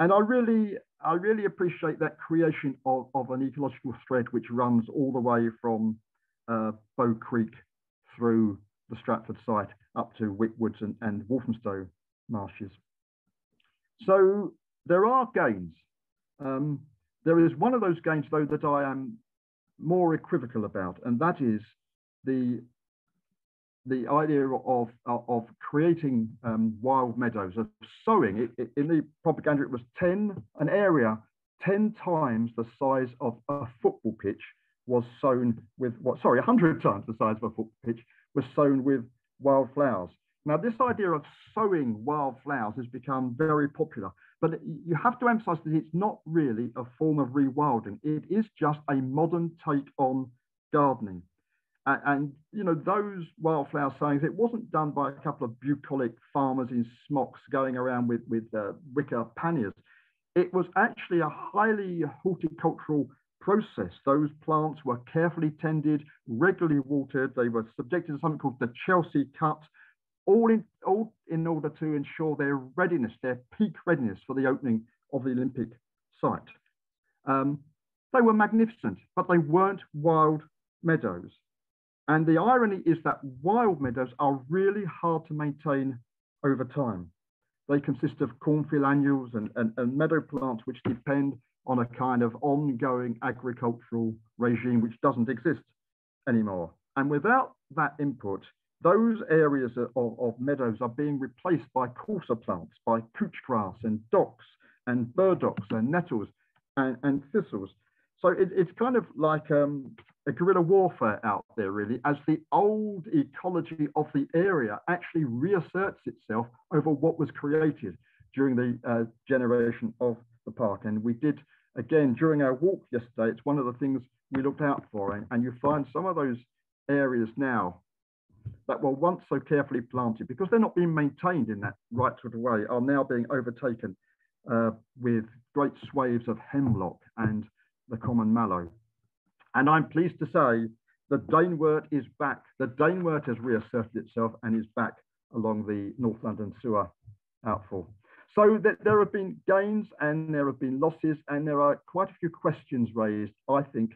And I really appreciate that creation of an ecological thread which runs all the way from Bow Creek through the Stratford site up to Wick Woods and Walthamstow Marshes. So there are gains There is one of those games, though, that I am more equivocal about, and that is the idea of creating wild meadows, of sowing. In the propaganda, it was an area 10 times the size of a football pitch was sown with, 100 times the size of a football pitch was sown with wildflowers. Now, this idea of sowing wildflowers has become very popular, but you have to emphasize that it's not really a form of rewilding. It is just a modern take on gardening. And you know, those wildflower sowings, it wasn't done by a couple of bucolic farmers in smocks going around with wicker panniers. It was actually a highly horticultural process. Those plants were carefully tended, regularly watered. They were subjected to something called the Chelsea cut, all in order to ensure their readiness, their peak readiness for the opening of the Olympic site. They were magnificent, but they weren't wild meadows. And the irony is that wild meadows are really hard to maintain over time. They consist of cornfield annuals and meadow plants, which depend on a kind of ongoing agricultural regime, which doesn't exist anymore. And without that input, those areas of meadows are being replaced by coarser plants, by couch grass and docks and burdocks and nettles and thistles. So it's kind of like a guerrilla warfare out there, really, as the old ecology of the area actually reasserts itself over what was created during the generation of the park. And we did, again, during our walk yesterday, it's one of the things we looked out for. And you find some of those areas now that were once so carefully planted, because they're not being maintained in that right sort of way, are now being overtaken with great swathes of hemlock and the common mallow. And I'm pleased to say the Danewort is back. The Danewort has reasserted itself and is back along the North London sewer outfall. So that there have been gains and there have been losses, and there are quite a few questions raised, I think,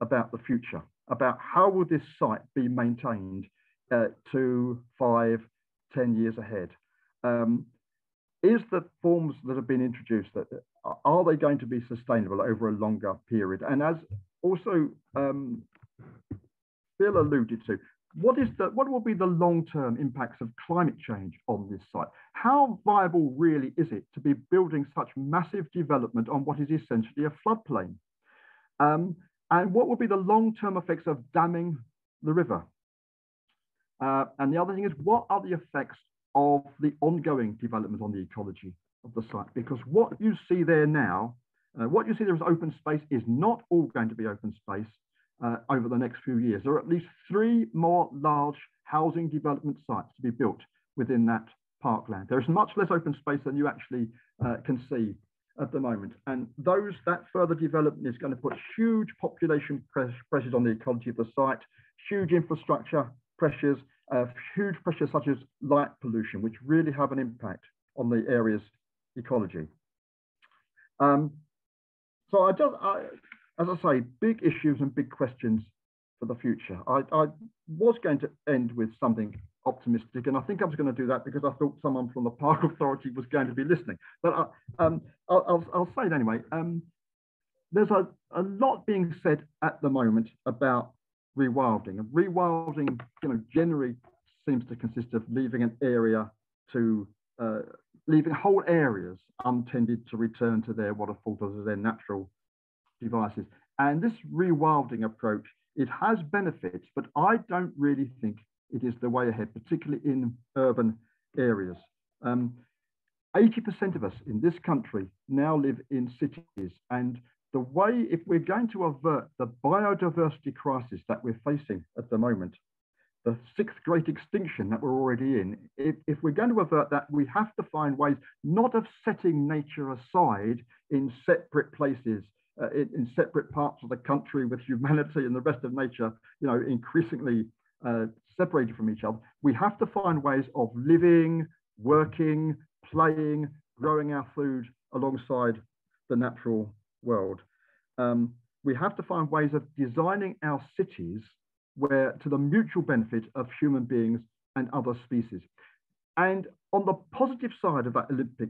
about the future, about how will this site be maintained 2, 5, 10 years ahead. Is the forms that have been introduced, are they going to be sustainable over a longer period? And as also Bill alluded to, what will be the long-term impacts of climate change on this site? How viable really is it to be building such massive development on what is essentially a floodplain? And what will be the long-term effects of damming the river? And the other thing is, what are the effects of the ongoing development on the ecology of the site? Because what you see there now, what you see there as open space is not all going to be open space over the next few years. There are at least 3 more large housing development sites to be built within that parkland. There is much less open space than you actually can see at the moment. And that further development is going to put huge population pressures on the ecology of the site, huge infrastructure pressures, huge pressures such as light pollution, which really have an impact on the area's ecology. So as I say, big issues and big questions for the future. I was going to end with something optimistic, and I think I was going to do that because I thought someone from the Park Authority was going to be listening. But I'll say it anyway. There's a lot being said at the moment about rewilding. And rewilding, you know, generally seems to consist of leaving an area to leaving whole areas untended to return to what are thought of as their natural devices. And this rewilding approach, it has benefits, but I don't really think it is the way ahead, particularly in urban areas. 80% of us in this country now live in cities, and the way, if we're going to avert the biodiversity crisis that we're facing at the moment, the 6th great extinction that we're already in, if we're going to avert that, we have to find ways not of setting nature aside in separate places, in separate parts of the country with humanity and the rest of nature, you know, increasingly separated from each other. We have to find ways of living, working, playing, growing our food alongside the natural world. We have to find ways of designing our cities to the mutual benefit of human beings and other species. And on the positive side of that Olympic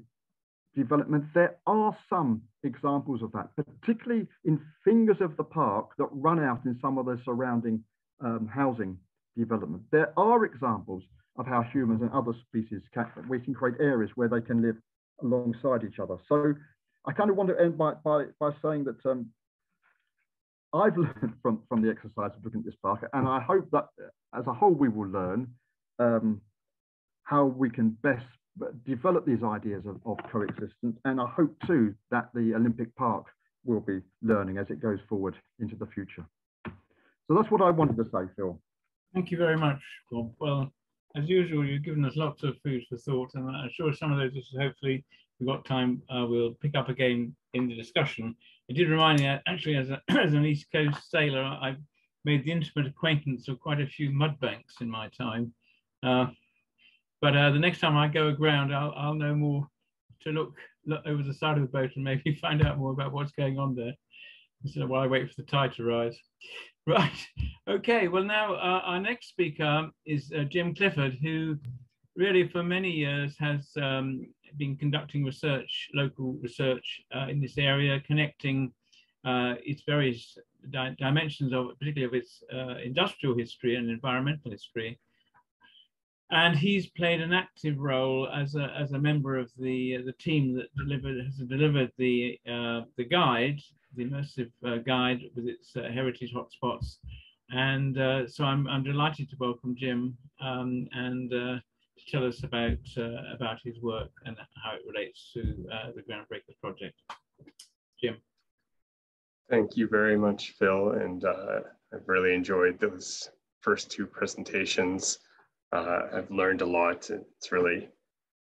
development. There are some examples of that, particularly in fingers of the park that run out in some of the surrounding housing development. There are examples of how humans and other species can create areas where they can live alongside each other. So I kind of want to end by saying that I've learned from the exercise of looking at this park, and I hope that as a whole we will learn how we can best develop these ideas of coexistence. And I hope too that the Olympic Park will be learning as it goes forward into the future. So that's what I wanted to say, Phil. Thank you very much, Bob. Well, as usual, you've given us lots of food for thought, and I'm sure some of those, hopefully, we've got time, we'll pick up again in the discussion. It did remind me, actually, as an East Coast sailor, I made the intimate acquaintance of quite a few mud banks in my time. But the next time I go aground, I'll know more to look over the side of the boat and maybe find out more about what's going on there, instead of while I wait for the tide to rise. Right, okay, well now our next speaker is Jim Clifford, who really for many years has been conducting research, local research in this area, connecting its various dimensions of it, particularly of its industrial history and environmental history. And he's played an active role as a member of the team that has delivered the guide, the immersive guide with its heritage hotspots. And so I'm delighted to welcome Jim and to tell us about his work and how it relates to the Groundbreakers project. Jim. Thank you very much, Phil. And I've really enjoyed those first two presentations. I've learned a lot. It's really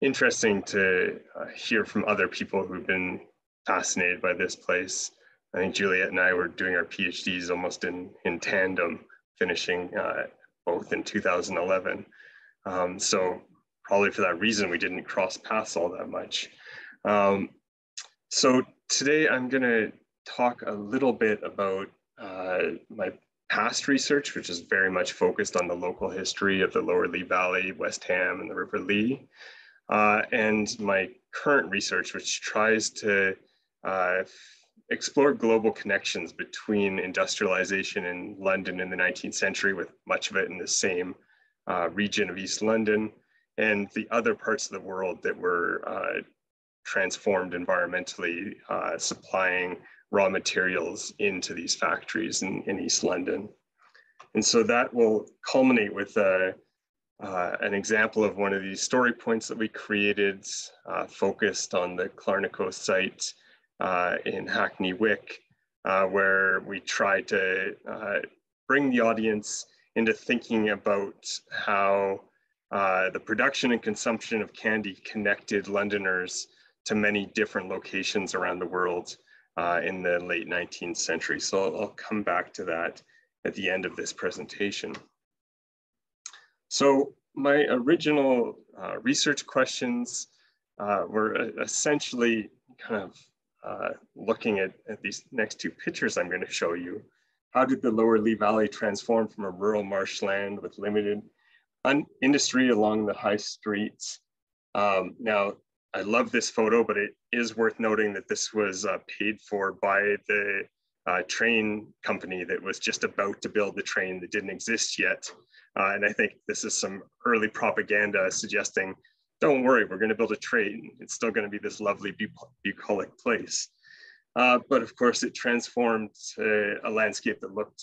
interesting to hear from other people who've been fascinated by this place. I think Juliet and I were doing our PhDs almost in tandem, finishing both in 2011. So probably for that reason, we didn't cross paths all that much. So today I'm going to talk a little bit about my past research, which is very much focused on the local history of the Lower Lea Valley, West Ham, and the River Lea, and my current research, which tries to explore global connections between industrialization in London in the 19th century, with much of it in the same region of East London, and the other parts of the world that were transformed environmentally, supplying raw materials into these factories in East London. And so that will culminate with an example of one of these story points that we created, focused on the Clarnico site in Hackney Wick, where we try to bring the audience into thinking about how the production and consumption of candy connected Londoners to many different locations around the world in the late 19th century. So I'll come back to that at the end of this presentation. So my original research questions were essentially kind of looking at these next two pictures I'm going to show you. How did the Lower Lea Valley transform from a rural marshland with limited industry along the high streets? Now, I love this photo, but it is worth noting that this was paid for by the train company that was just about to build the train that didn't exist yet. And I think this is some early propaganda suggesting, don't worry, we're gonna build a train. It's still gonna be this lovely bucolic place. But of course it transformed a landscape that looked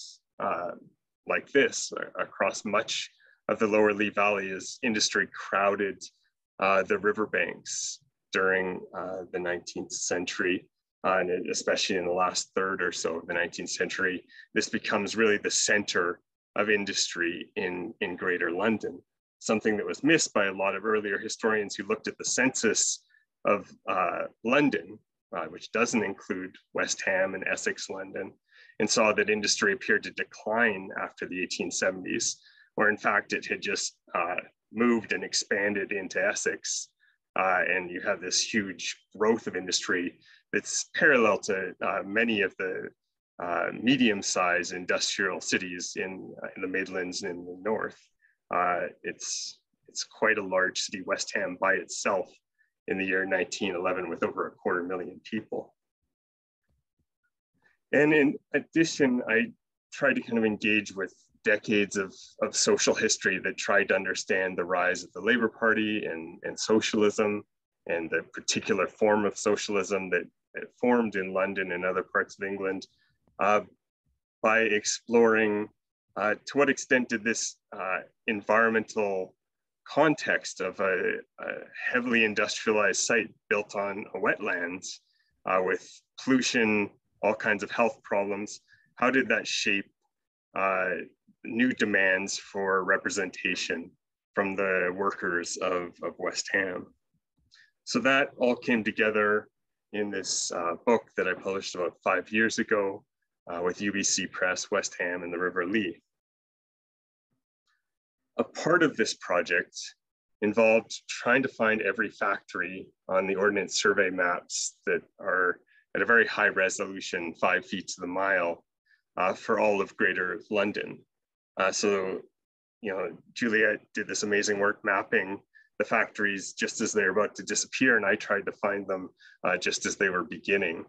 like this across much of the Lower Lea Valley as industry crowded the riverbanks during the 19th century, and especially in the last third or so of the 19th century, this becomes really the center of industry in Greater London, something that was missed by a lot of earlier historians who looked at the census of London, which doesn't include West Ham and Essex London, and saw that industry appeared to decline after the 1870s, where in fact it had just moved and expanded into Essex, and you have this huge growth of industry that's parallel to many of the medium-sized industrial cities in the Midlands and in the north. It's quite a large city. West Ham by itself in the year 1911 with over 250,000 people. And in addition, I tried to kind of engage with decades of social history that tried to understand the rise of the Labour Party and socialism, and the particular form of socialism that it formed in London and other parts of England, by exploring to what extent did this environmental context of a heavily industrialized site built on a wetland with pollution, all kinds of health problems, how did that shape new demands for representation from the workers of West Ham? So that all came together in this book that I published about 5 years ago with UBC Press, West Ham and the River Lea. A part of this project involved trying to find every factory on the Ordnance Survey maps that are at a very high resolution, 5 feet to the mile, for all of Greater London. So, you know, Juliet did this amazing work mapping the factories just as they were about to disappear, and I tried to find them just as they were beginning.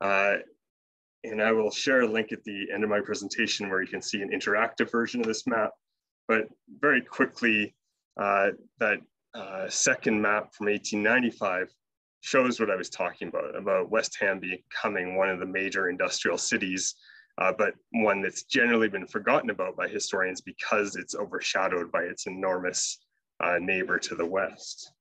And I will share a link at the end of my presentation where you can see an interactive version of this map. But very quickly, that second map from 1895 shows what I was talking about West Ham becoming one of the major industrial cities, but one that's generally been forgotten about by historians because it's overshadowed by its enormous neighbor to the west.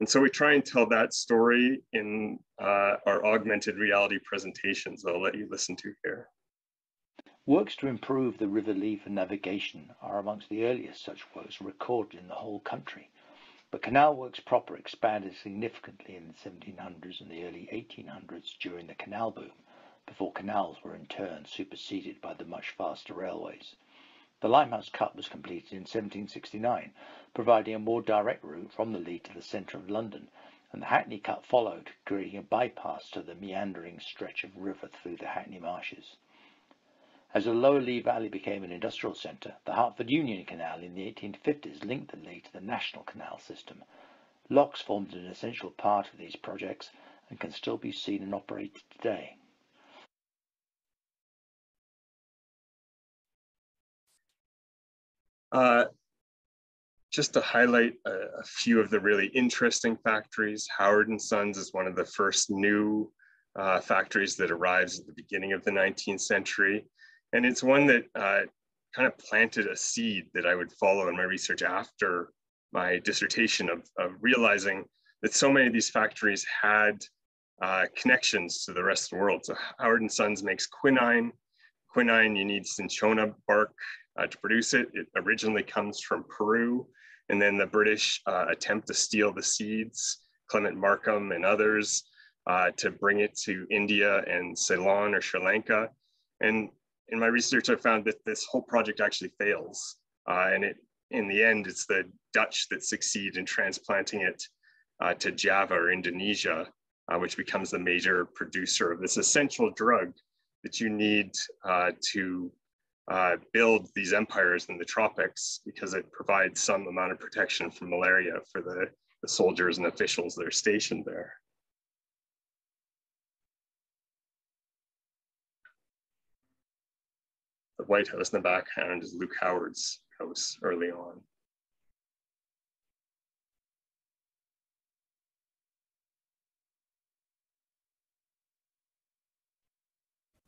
And so we try and tell that story in our augmented reality presentations that I'll let you listen to here. Works to improve the River Lea for navigation are amongst the earliest such works recorded in the whole country, but canal works proper expanded significantly in the 1700s and the early 1800s during the canal boom, before canals were in turn superseded by the much faster railways. The Limehouse Cut was completed in 1769, providing a more direct route from the Lea to the centre of London, and the Hackney Cut followed, creating a bypass to the meandering stretch of river through the Hackney Marshes. As the lower Lea Valley became an industrial centre, the Hartford Union Canal in the 1850s linked the Lea to the national canal system. Locks formed an essential part of these projects and can still be seen and operated today. Just to highlight a few of the really interesting factories, Howard and Sons is one of the first new factories that arrives at the beginning of the 19th century. And it's one that kind of planted a seed that I would follow in my research after my dissertation of realizing that so many of these factories had connections to the rest of the world. So Howard and Sons makes quinine. Quinine, you need cinchona bark to produce it. It originally comes from Peru, and then the British attempt to steal the seeds, Clement Markham and others, to bring it to India and Ceylon or Sri Lanka. And in my research, I found that this whole project actually fails. And in the end, it's the Dutch that succeed in transplanting it to Java or Indonesia, which becomes the major producer of this essential drug that you need to build these empires in the tropics, because it provides some amount of protection from malaria for the soldiers and officials that are stationed there. The White House in the background is Luke Howard's house early on.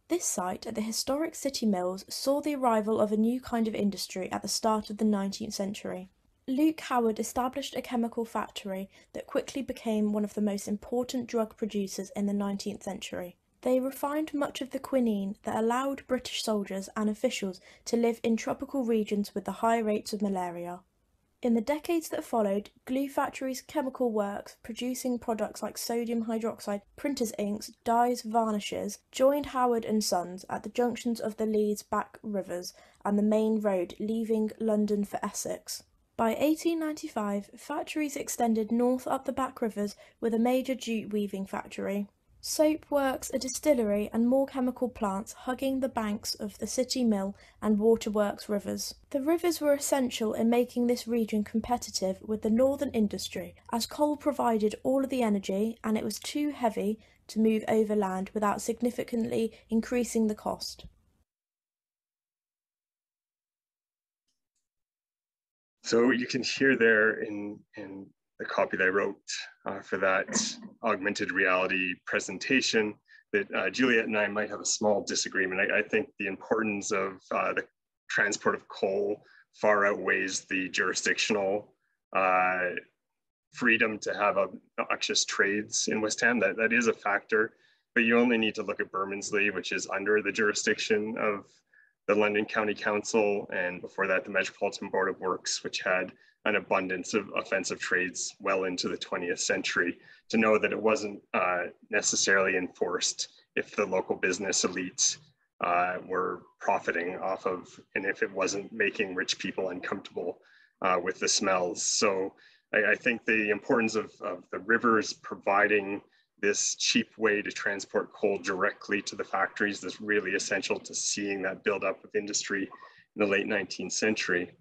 This site at the historic City Mills saw the arrival of a new kind of industry at the start of the 19th century. Luke Howard established a chemical factory that quickly became one of the most important drug producers in the 19th century. They refined much of the quinine that allowed British soldiers and officials to live in tropical regions with the high rates of malaria. In the decades that followed, glue factories, chemical works, producing products like sodium hydroxide, printers' inks, dyes, varnishes, joined Howard and Sons at the junctions of the Lea's back rivers and the main road leaving London for Essex. By 1895, factories extended north up the back rivers with a major jute weaving factory. Soap works, a distillery and more chemical plants hugging the banks of the City Mill and Waterworks rivers. The rivers were essential in making this region competitive with the northern industry, as coal provided all of the energy and it was too heavy to move overland without significantly increasing the cost. So you can hear there in the copy that I wrote for that augmented reality presentation that Juliet and I might have a small disagreement. I think the importance of the transport of coal far outweighs the jurisdictional freedom to have obnoxious trades in West Ham. That is a factor, but you only need to look at Bermondsey, which is under the jurisdiction of the London County Council, and before that the Metropolitan Board of Works, which had an abundance of offensive trades well into the 20th century, to know that it wasn't necessarily enforced if the local business elites were profiting off of, and if it wasn't making rich people uncomfortable with the smells. So I think the importance of the rivers providing this cheap way to transport coal directly to the factories is really essential to seeing that buildup of industry in the late 19th century.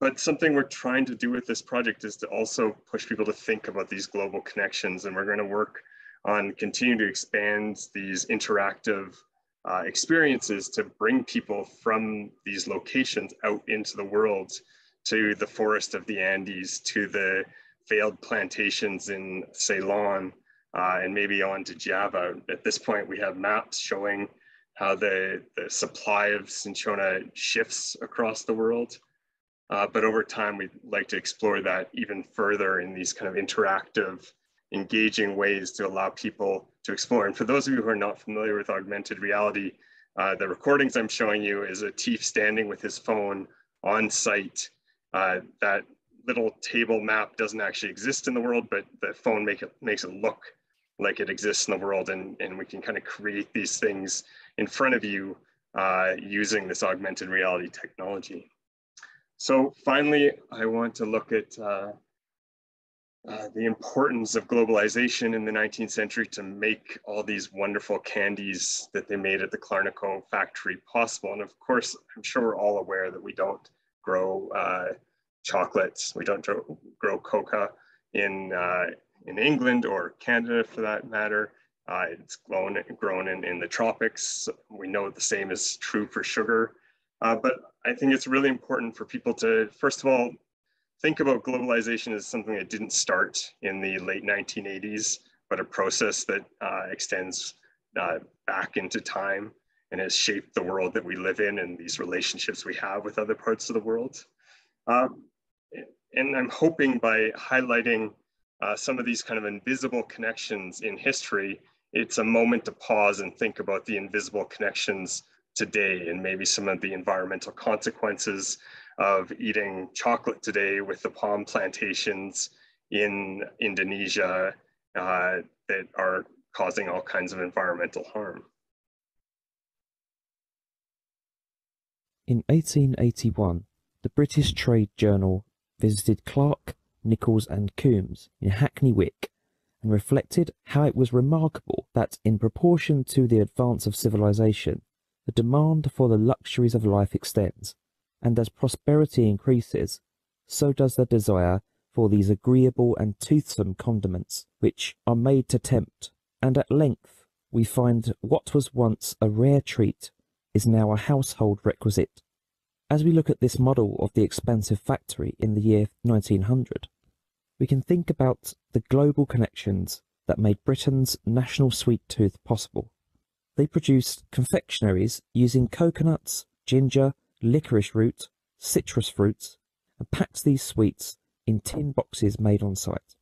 But something we're trying to do with this project is to also push people to think about these global connections, and we're going to work on continuing to expand these interactive experiences to bring people from these locations out into the world, to the forest of the Andes, to the failed plantations in Ceylon, and maybe on to Java. At this point, we have maps showing how the supply of cinchona shifts across the world. But over time, we'd like to explore that even further in these kind of interactive, engaging ways to allow people to explore. And for those of you who are not familiar with augmented reality, the recordings I'm showing you is Atif standing with his phone on site. That little table map doesn't actually exist in the world, but the phone makes it look like it exists in the world. And we can kind of create these things in front of you using this augmented reality technology. So finally, I want to look at the importance of globalization in the 19th century to make all these wonderful candies that they made at the Clarnico factory possible. And of course, I'm sure we're all aware that we don't grow chocolates, we don't grow coca in England or Canada for that matter. It's grown in the tropics. We know the same is true for sugar. But I think it's really important for people to, first of all, think about globalization as something that didn't start in the late 1980s, but a process that extends back into time and has shaped the world that we live in and these relationships we have with other parts of the world. And I'm hoping by highlighting some of these kind of invisible connections in history, it's a moment to pause and think about the invisible connections today, and maybe some of the environmental consequences of eating chocolate today with the palm plantations in Indonesia that are causing all kinds of environmental harm. In 1881, the British trade journal visited Clark, Nichols and Coombs in Hackney Wick, and reflected how it was remarkable that in proportion to the advance of civilization, the demand for the luxuries of life extends, and as prosperity increases, so does the desire for these agreeable and toothsome condiments, which are made to tempt, and at length we find what was once a rare treat is now a household requisite. As we look at this model of the expansive factory in the year 1900, we can think about the global connections that made Britain's national sweet tooth possible. They produced confectionaries using coconuts, ginger, licorice root, citrus fruits, and packed these sweets in tin boxes made on site.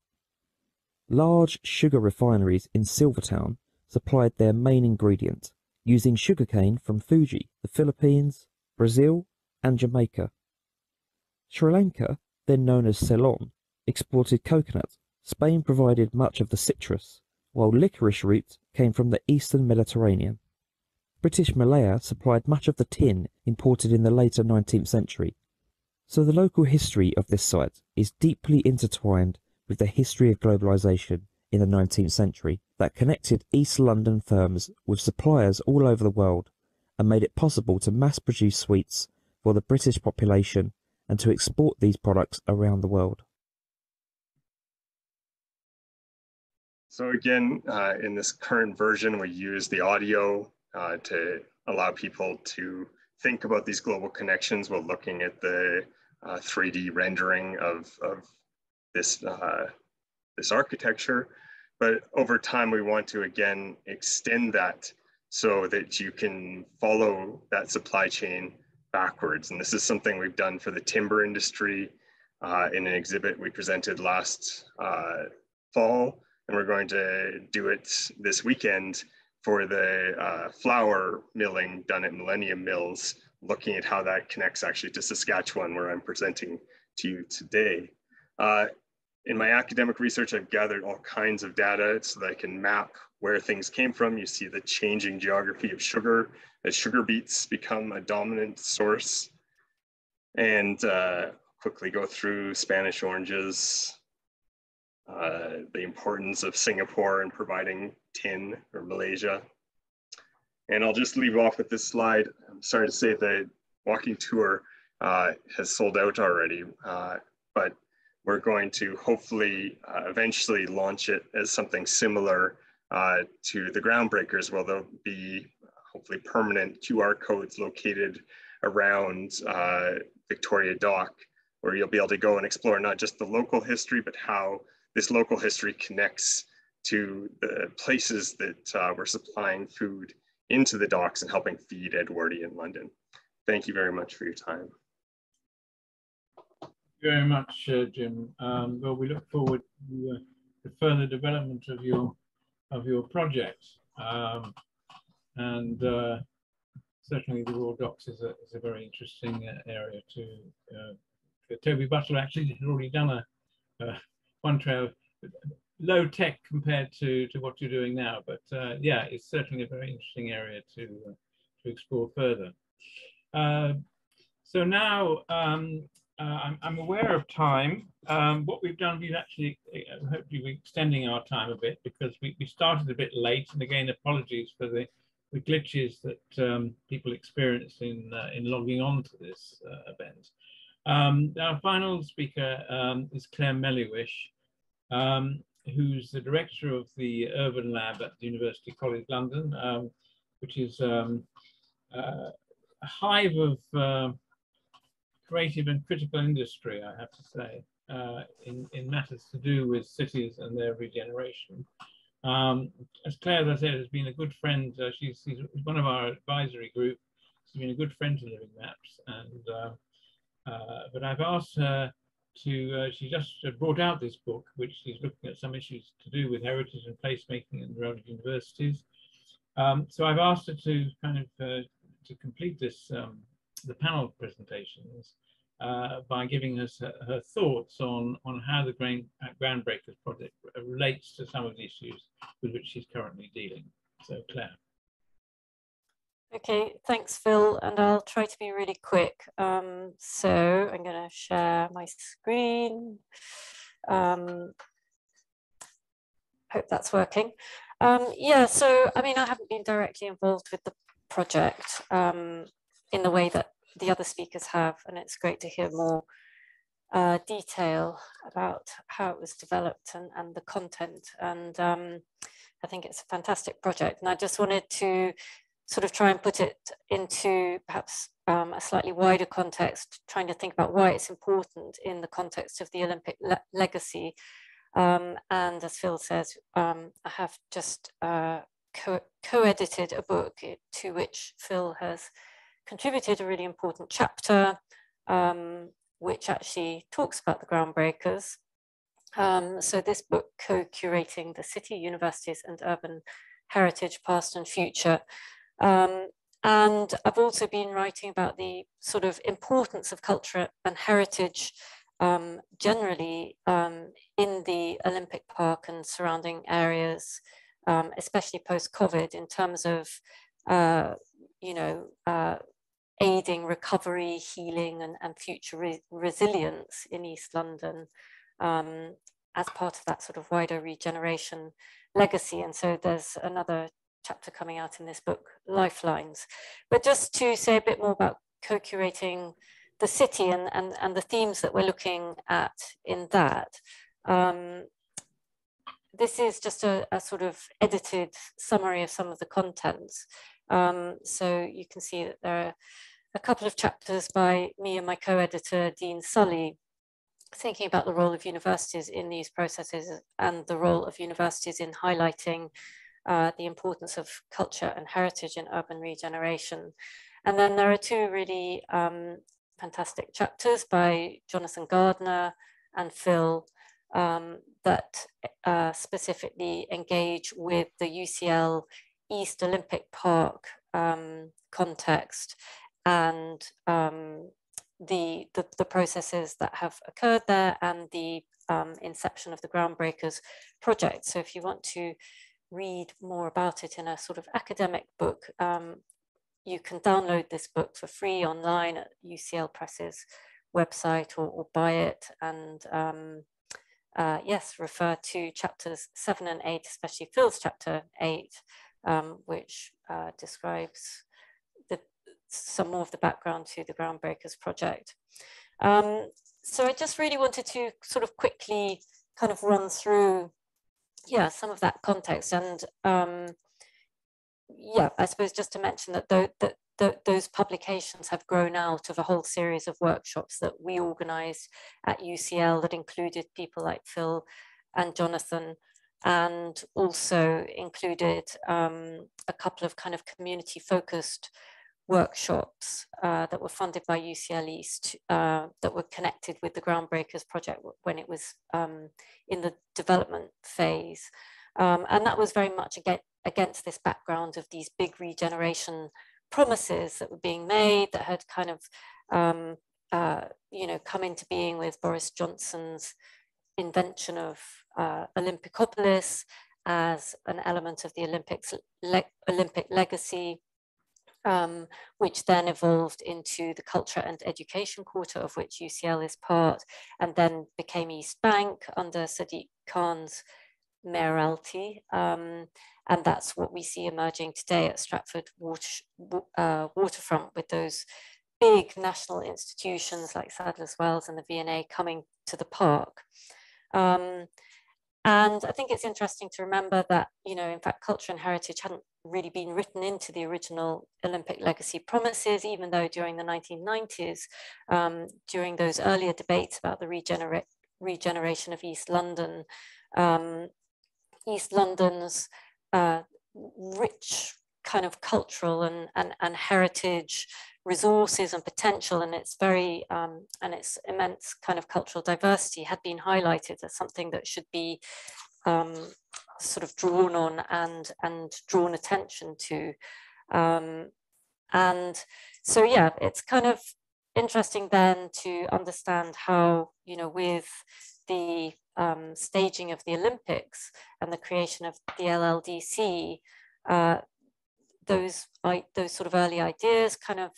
Large sugar refineries in Silvertown supplied their main ingredient, using sugarcane from Fuji, the Philippines, Brazil, and Jamaica. Sri Lanka, then known as Ceylon, exported coconut. Spain provided much of the citrus, while licorice root came from the eastern Mediterranean. British Malaya supplied much of the tin imported in the later 19th century, so the local history of this site is deeply intertwined with the history of globalization in the 19th century that connected East London firms with suppliers all over the world and made it possible to mass-produce sweets for the British population and to export these products around the world. So again, in this current version, we use the audio to allow people to think about these global connections while looking at the 3D rendering of this architecture. But over time, we want to again extend that so that you can follow that supply chain backwards. And this is something we've done for the timber industry in an exhibit we presented last fall. And we're going to do it this weekend for the flour milling done at Millennium Mills, looking at how that connects actually to Saskatchewan, where I'm presenting to you today. In my academic research, I've gathered all kinds of data so that I can map where things came from. You see the changing geography of sugar as sugar beets become a dominant source. And quickly go through Spanish oranges, the importance of Singapore in providing tin, or Malaysia. And I'll just leave off with this slide. I'm sorry to say the walking tour has sold out already, but we're going to hopefully eventually launch it as something similar to the Groundbreakers, where there'll be hopefully permanent QR codes located around Victoria Dock, where you'll be able to go and explore not just the local history, but how this local history connects to the places that were supplying food into the docks and helping feed Edwardian London. Thank you very much for your time. Thank you very much, Jim. Well, we look forward to the further development of your project. Certainly the Royal Docks is a very interesting area to Toby Butler actually had already done one trail, low tech compared to what you're doing now, but yeah, it's certainly a very interesting area to explore further. So now I'm aware of time. What we've done is actually, hopefully we're extending our time a bit because we started a bit late, and again, apologies for the glitches that people experienced in logging on to this event. Our final speaker is Claire Melhuish, who's the director of the Urban Lab at the University College London, which is a hive of creative and critical industry, I have to say, in matters to do with cities and their regeneration. As Claire, as I said, has been a good friend. She's one of our advisory group. She's been a good friend to Living Maps, and but I've asked her to, she just brought out this book, which is looking at some issues to do with heritage and placemaking in rural universities. So I've asked her to kind of to complete this, the panel presentations by giving us her thoughts on how the Groundbreakers project relates to some of the issues with which she's currently dealing. So Claire. Okay, thanks, Phil, and I'll try to be really quick. So I'm going to share my screen. Hope that's working. Yeah, so I mean, I haven't been directly involved with the project in the way that the other speakers have, and it's great to hear more detail about how it was developed and the content. And I think it's a fantastic project, and I just wanted to sort of try and put it into perhaps a slightly wider context, trying to think about why it's important in the context of the Olympic legacy. And as Phil says, I have just co-edited a book to which Phil has contributed a really important chapter, which actually talks about the Groundbreakers. So this book, Co-Curating the City, Universities and Urban Heritage, Past and Future. And I've also been writing about the sort of importance of culture and heritage generally in the Olympic Park and surrounding areas, especially post-COVID, in terms of, you know, aiding recovery, healing, and future resilience in East London. as part of that sort of wider regeneration legacy. And so there's another chapter coming out in this book, Lifelines. But just to say a bit more about co-curating the city and the themes that we're looking at in that. This is just a sort of edited summary of some of the contents. So you can see that there are a couple of chapters by me and my co-editor, Dean Sully, thinking about the role of universities in these processes and the role of universities in highlighting the importance of culture and heritage in urban regeneration. And then there are two really fantastic chapters by Jonathan Gardner and Phil that specifically engage with the UCL East Olympic Park context and the processes that have occurred there and the inception of the Groundbreakers project. So if you want to read more about it in a sort of academic book, you can download this book for free online at UCL Press's website, or buy it, and yes, refer to chapters 7 and 8, especially Phil's chapter 8, which describes some more of the background to the Groundbreakers project. So I just really wanted to sort of quickly kind of run through, yeah, some of that context. And yeah, I suppose just to mention that those publications have grown out of a whole series of workshops that we organised at UCL that included people like Phil and Jonathan, and also included a couple of kind of community-focused workshops that were funded by UCL East that were connected with the Groundbreakers project when it was in the development phase. And that was very much against this background of these big regeneration promises that were being made, that had kind of, you know, come into being with Boris Johnson's invention of Olympicopolis as an element of the Olympic legacy, which then evolved into the Culture and Education Quarter, of which UCL is part, and then became East Bank under Sadiq Khan's mayoralty. And that's what we see emerging today at Stratford Waterfront, with those big national institutions like Sadler's Wells and the V&A coming to the park. And I think it's interesting to remember that, you know, in fact, culture and heritage hadn't really been written into the original Olympic legacy promises, even though during the 1990s, during those earlier debates about the regeneration of East London, East London's rich kind of cultural and heritage resources and potential, and its very and its immense kind of cultural diversity had been highlighted as something that should be sort of drawn on and drawn attention to, and so yeah, it's kind of interesting then to understand how, you know, with the staging of the Olympics and the creation of the LLDC, those sort of early ideas kind of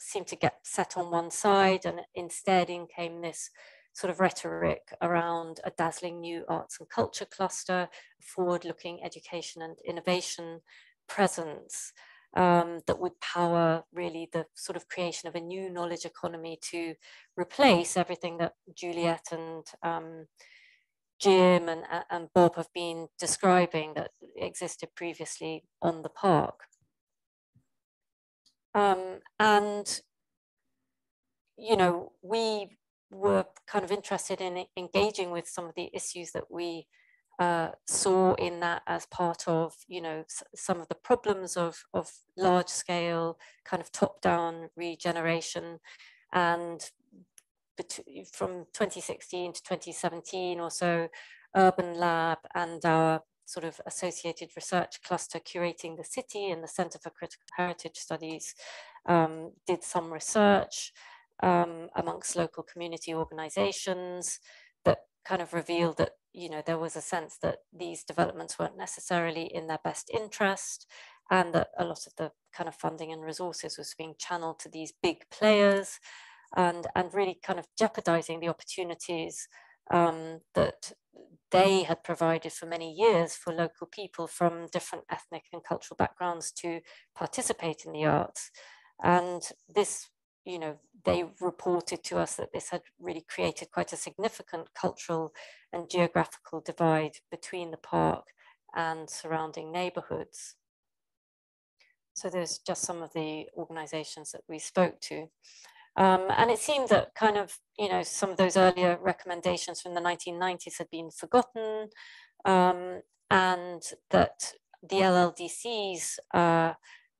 seemed to get set on one side, and instead in came this sort of rhetoric around a dazzling new arts and culture cluster, forward-looking education and innovation presence that would power really the sort of creation of a new knowledge economy to replace everything that Juliet and Jim and Bob have been describing that existed previously on the park. And, you know, we were kind of interested in engaging with some of the issues that we saw in that as part of, you know, some of the problems of large scale kind of top down regeneration. And from 2016 to 2017 or so, Urban Lab and our sort of associated research cluster Curating the City and the Centre for Critical Heritage Studies did some research amongst local community organisations that kind of revealed that, you know, there was a sense that these developments weren't necessarily in their best interest, and that a lot of the kind of funding and resources was being channelled to these big players, and really kind of jeopardising the opportunities that they had provided for many years for local people from different ethnic and cultural backgrounds to participate in the arts. And this, you know, they reported to us that this had really created quite a significant cultural and geographical divide between the park and surrounding neighbourhoods. So there's just some of the organisations that we spoke to. And it seemed that kind of, you know, some of those earlier recommendations from the 1990s had been forgotten, and that the LLDC's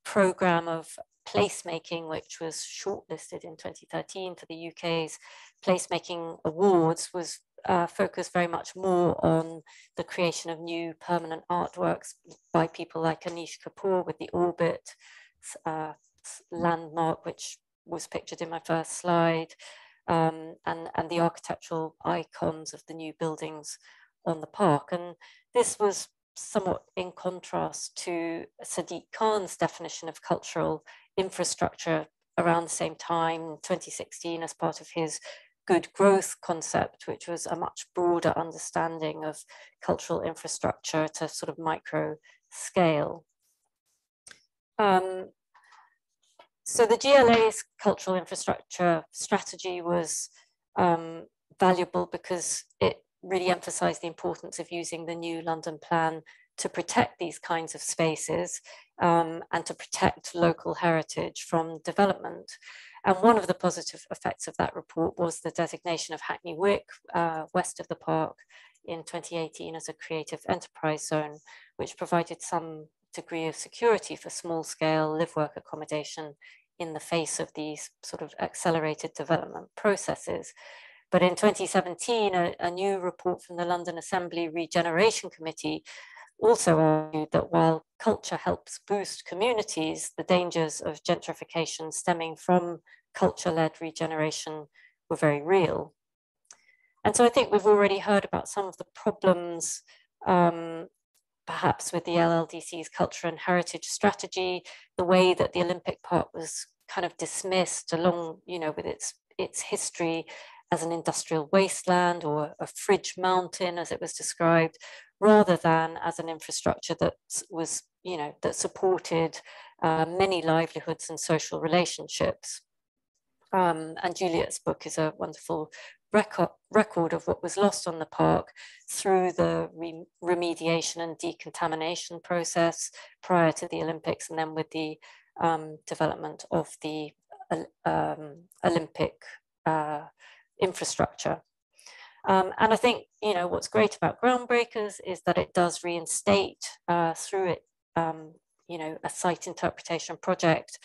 programme of placemaking, which was shortlisted in 2013 for the UK's placemaking awards, was focused very much more on the creation of new permanent artworks by people like Anish Kapoor with the Orbit landmark, which was pictured in my first slide, and the architectural icons of the new buildings on the park. And this was somewhat in contrast to Sadiq Khan's definition of cultural infrastructure around the same time, 2016, as part of his good growth concept, which was a much broader understanding of cultural infrastructure to sort of micro scale. So the GLA's cultural infrastructure strategy was valuable because it really emphasised the importance of using the new London Plan to protect these kinds of spaces and to protect local heritage from development. And one of the positive effects of that report was the designation of Hackney Wick, west of the park, in 2018 as a creative enterprise zone, which provided some degree of security for small-scale live-work accommodation in the face of these sort of accelerated development processes. But in 2017, a new report from the London Assembly Regeneration Committee also argued that while culture helps boost communities, the dangers of gentrification stemming from culture-led regeneration were very real. And so I think we've already heard about some of the problems perhaps with the LLDC's culture and heritage strategy, the way that the Olympic Park was kind of dismissed along, you know, with its history as an industrial wasteland or a fridge mountain, as it was described, rather than as an infrastructure that was, you know, that supported many livelihoods and social relationships. And Juliet's book is a wonderful record of what was lost on the park through the remediation and decontamination process prior to the Olympics, and then with the development of the Olympic infrastructure. And I think, you know, what's great about Groundbreakers is that it does reinstate through it, you know, a site interpretation project,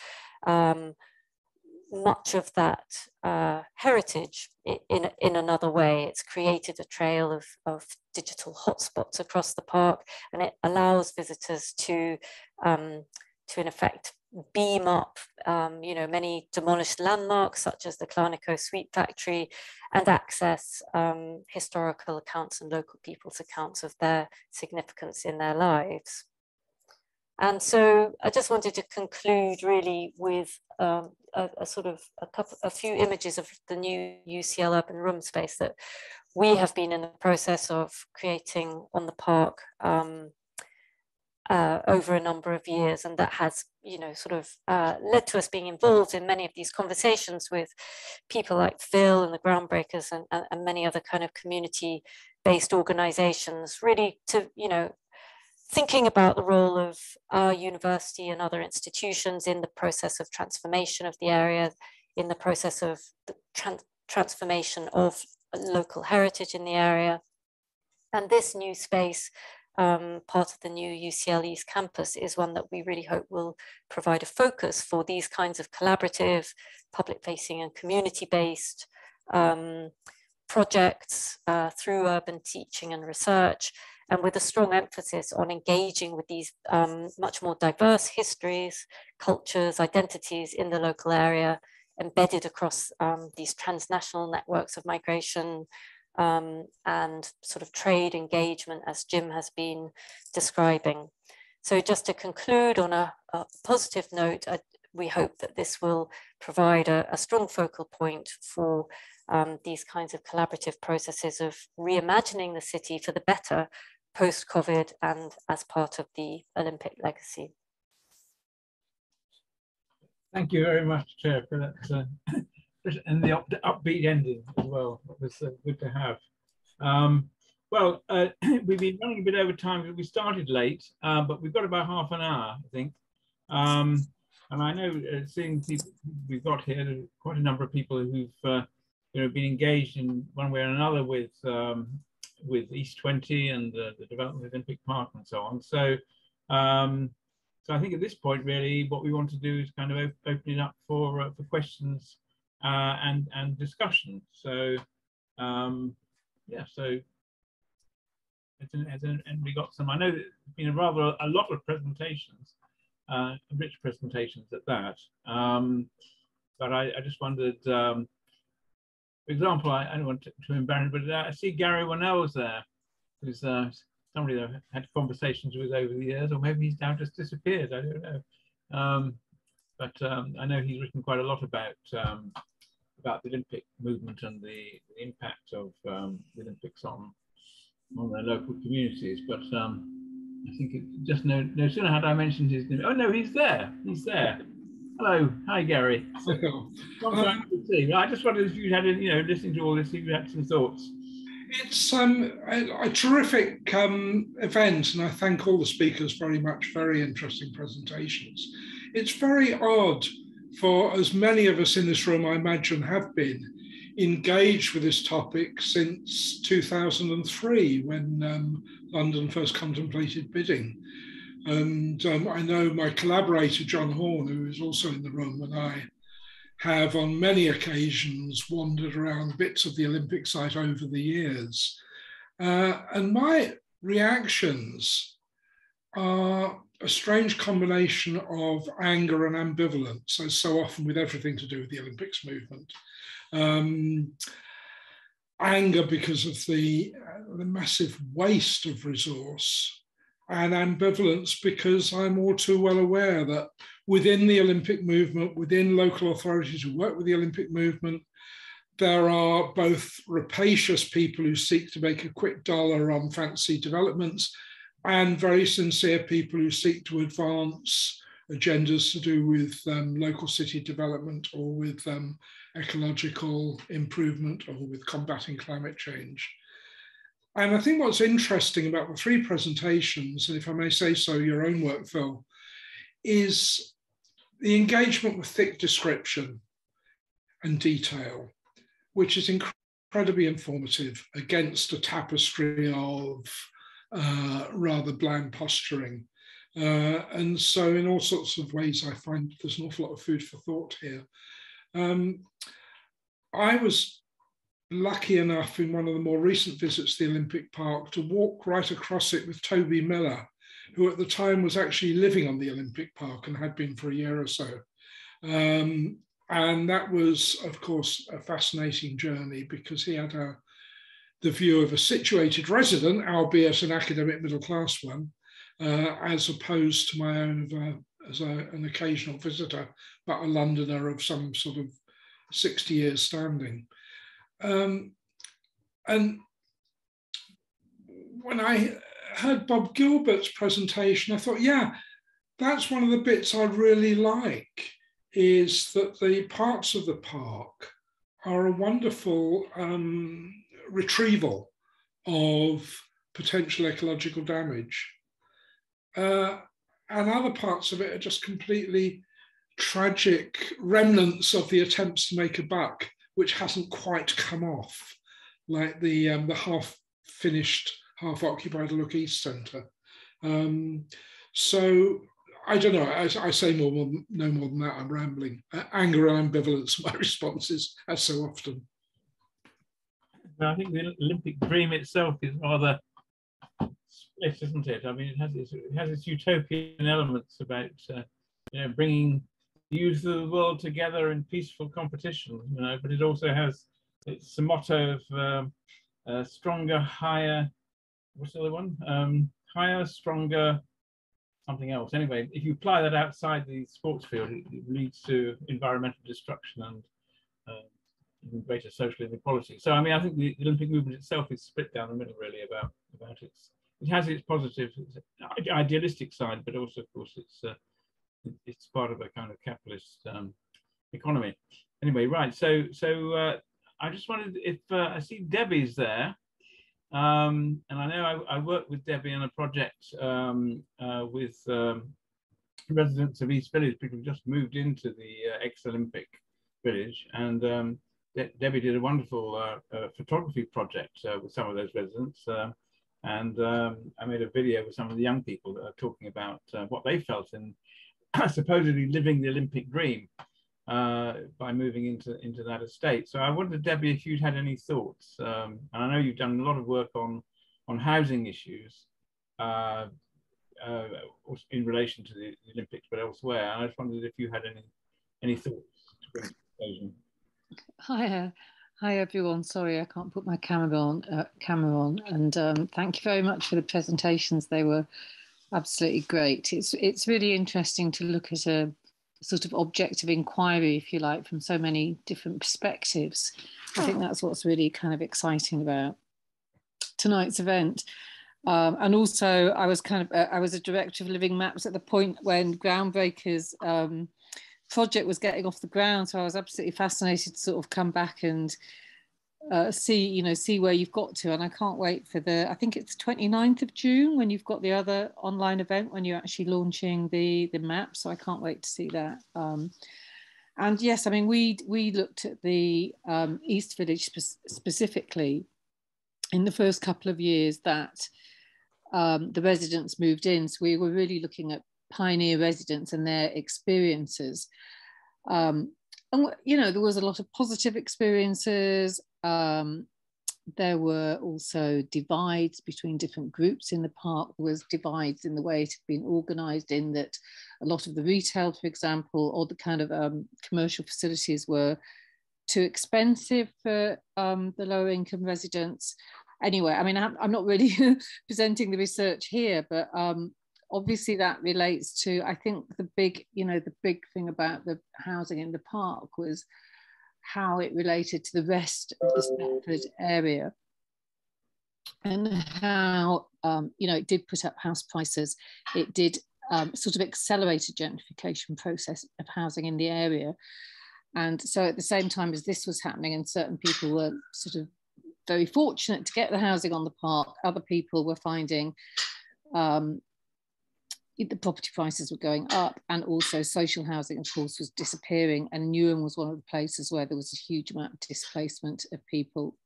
much of that heritage in another way. It's created a trail of digital hotspots across the park, and it allows visitors to in effect beam up, you know, many demolished landmarks such as the Clarnico Sweet Factory, and access historical accounts and local people's accounts of their significance in their lives. And so I just wanted to conclude really with a few images of the new UCL urban room space that we have been in the process of creating on the park over a number of years, and that has, you know, sort of led to us being involved in many of these conversations with people like Phil and the Groundbreakers and many other kind of community-based organisations, really to, you know, thinking about the role of our university and other institutions in the process of transformation of the area, in the process of the transformation of local heritage in the area. And this new space, part of the new UCL East campus, is one that we really hope will provide a focus for these kinds of collaborative, public-facing and community-based projects through urban teaching and research, and with a strong emphasis on engaging with these much more diverse histories, cultures, identities in the local area, embedded across these transnational networks of migration and sort of trade engagement, as Jim has been describing. So just to conclude on a positive note, we hope that this will provide a strong focal point for these kinds of collaborative processes of reimagining the city for the better post-COVID and as part of the Olympic legacy. Thank you very much, Chair, for that and the upbeat ending as well. It was good to have. Well, we've been running a bit over time because we started late, but we've got about half an hour, I think. And I know, seeing people we've got here, quite a number of people who've been engaged in one way or another with East 20 and the development of Olympic Park and so on. So, so I think at this point, really, what we want to do is kind of open it up for questions and discussion. So, yeah. So, has anybody got some? I know there's been a lot of presentations. Rich presentations at that, but I just wondered, for example, I don't want to embarrass, but I see Gary Wannell's there, who's somebody that I've had conversations with over the years, or maybe he's now just disappeared, I don't know, but I know he's written quite a lot about the Olympic movement and the impact of the Olympics on their local communities, but I think it just no sooner had I mentioned his name. Oh no, he's there. He's there. Hello, hi Gary. I just wondered if you had, listening to all this, if you had some thoughts. It's a terrific event, and I thank all the speakers very much. Very interesting presentations. It's very odd for as many of us in this room, I imagine, have been engaged with this topic since 2003 when London first contemplated bidding. And I know my collaborator, John Horn, who is also in the room, and I have on many occasions wandered around bits of the Olympic site over the years. And my reactions are a strange combination of anger and ambivalence, as so often with everything to do with the Olympics movement. Anger because of the massive waste of resource, and ambivalence because I'm all too well aware that within the Olympic movement, within local authorities who work with the Olympic movement, there are both rapacious people who seek to make a quick dollar on fancy developments and very sincere people who seek to advance agendas to do with local city development or with ecological improvement or with combating climate change. And I think what's interesting about the three presentations, and if I may say so, your own work, Phil, is the engagement with thick description and detail, which is incredibly informative against a tapestry of rather bland posturing. And so in all sorts of ways, I find there's an awful lot of food for thought here. I was lucky enough in one of the more recent visits to the Olympic Park to walk right across it with Toby Miller, who at the time was actually living on the Olympic Park and had been for a year or so. And that was, of course, a fascinating journey because he had the view of a situated resident, albeit an academic middle-class one, as opposed to my own as an occasional visitor, but a Londoner of some sort of 60 years standing. And when I heard Bob Gilbert's presentation, I thought, yeah, that's one of the bits I really like, is that the parts of the park are a wonderful retrieval of potential ecological damage. And other parts of it are just completely tragic remnants of the attempts to make a buck, which hasn't quite come off, like the half-finished, half-occupied Look East Centre. So I don't know. I say no more than that. I'm rambling. Anger and ambivalence are my responses, as so often. I think the Olympic dream itself is rather split, isn't it? I mean, it has its utopian elements about bringing the youth of the world together in peaceful competition, but it also has its motto of stronger, higher, what's the other one? Higher, stronger, something else. Anyway, if you apply that outside the sports field, it leads to environmental destruction and even greater social inequality. So, I mean, I think the Olympic movement itself is split down the middle, really, about its. It has its positive, its idealistic side, but also, of course, it's part of a kind of capitalist economy. Anyway, right. So I just wondered if I see Debbie's there, and I know I worked with Debbie on a project with residents of East Village, people who just moved into the ex-Olympic village, and Debbie did a wonderful photography project with some of those residents. And I made a video with some of the young people that are talking about what they felt in supposedly living the Olympic dream by moving into that estate. So I wondered, Debbie, if you'd had any thoughts. And I know you've done a lot of work on housing issues in relation to the Olympics, but elsewhere. And I just wondered if you had any thoughts to bring to the occasion. Hi everyone, sorry I can't put my camera on, and thank you very much for the presentations. They were absolutely great. It's really interesting to look at a sort of objective inquiry, if you like, from so many different perspectives. I think that's what's really kind of exciting about tonight's event. And also I was I was a director of Living Maps at the point when Groundbreakers project was getting off the ground, so I was absolutely fascinated to sort of come back and see where you've got to. And I can't wait for I think it's 29th of June when you've got the other online event, when you're actually launching the map, so I can't wait to see that. And yes, I mean, we looked at the East Village specifically in the first couple of years that the residents moved in, so we were really looking at pioneer residents and their experiences. And you know, there was a lot of positive experiences. There were also divides between different groups in the park. There was divides in the way it had been organised, in that a lot of the retail, for example, or the kind of commercial facilities were too expensive for the lower income residents. Anyway, I mean, I'm not really presenting the research here, but obviously that relates to, I think, the big thing about the housing in the park was how it related to the rest of the Stratford area, and how, it did put up house prices. It did sort of accelerate a gentrification process of housing in the area. And so at the same time as this was happening and certain people were sort of very fortunate to get the housing on the park, other people were finding, the property prices were going up, and also social housing, of course, was disappearing, and Newham was one of the places where there was a huge amount of displacement of people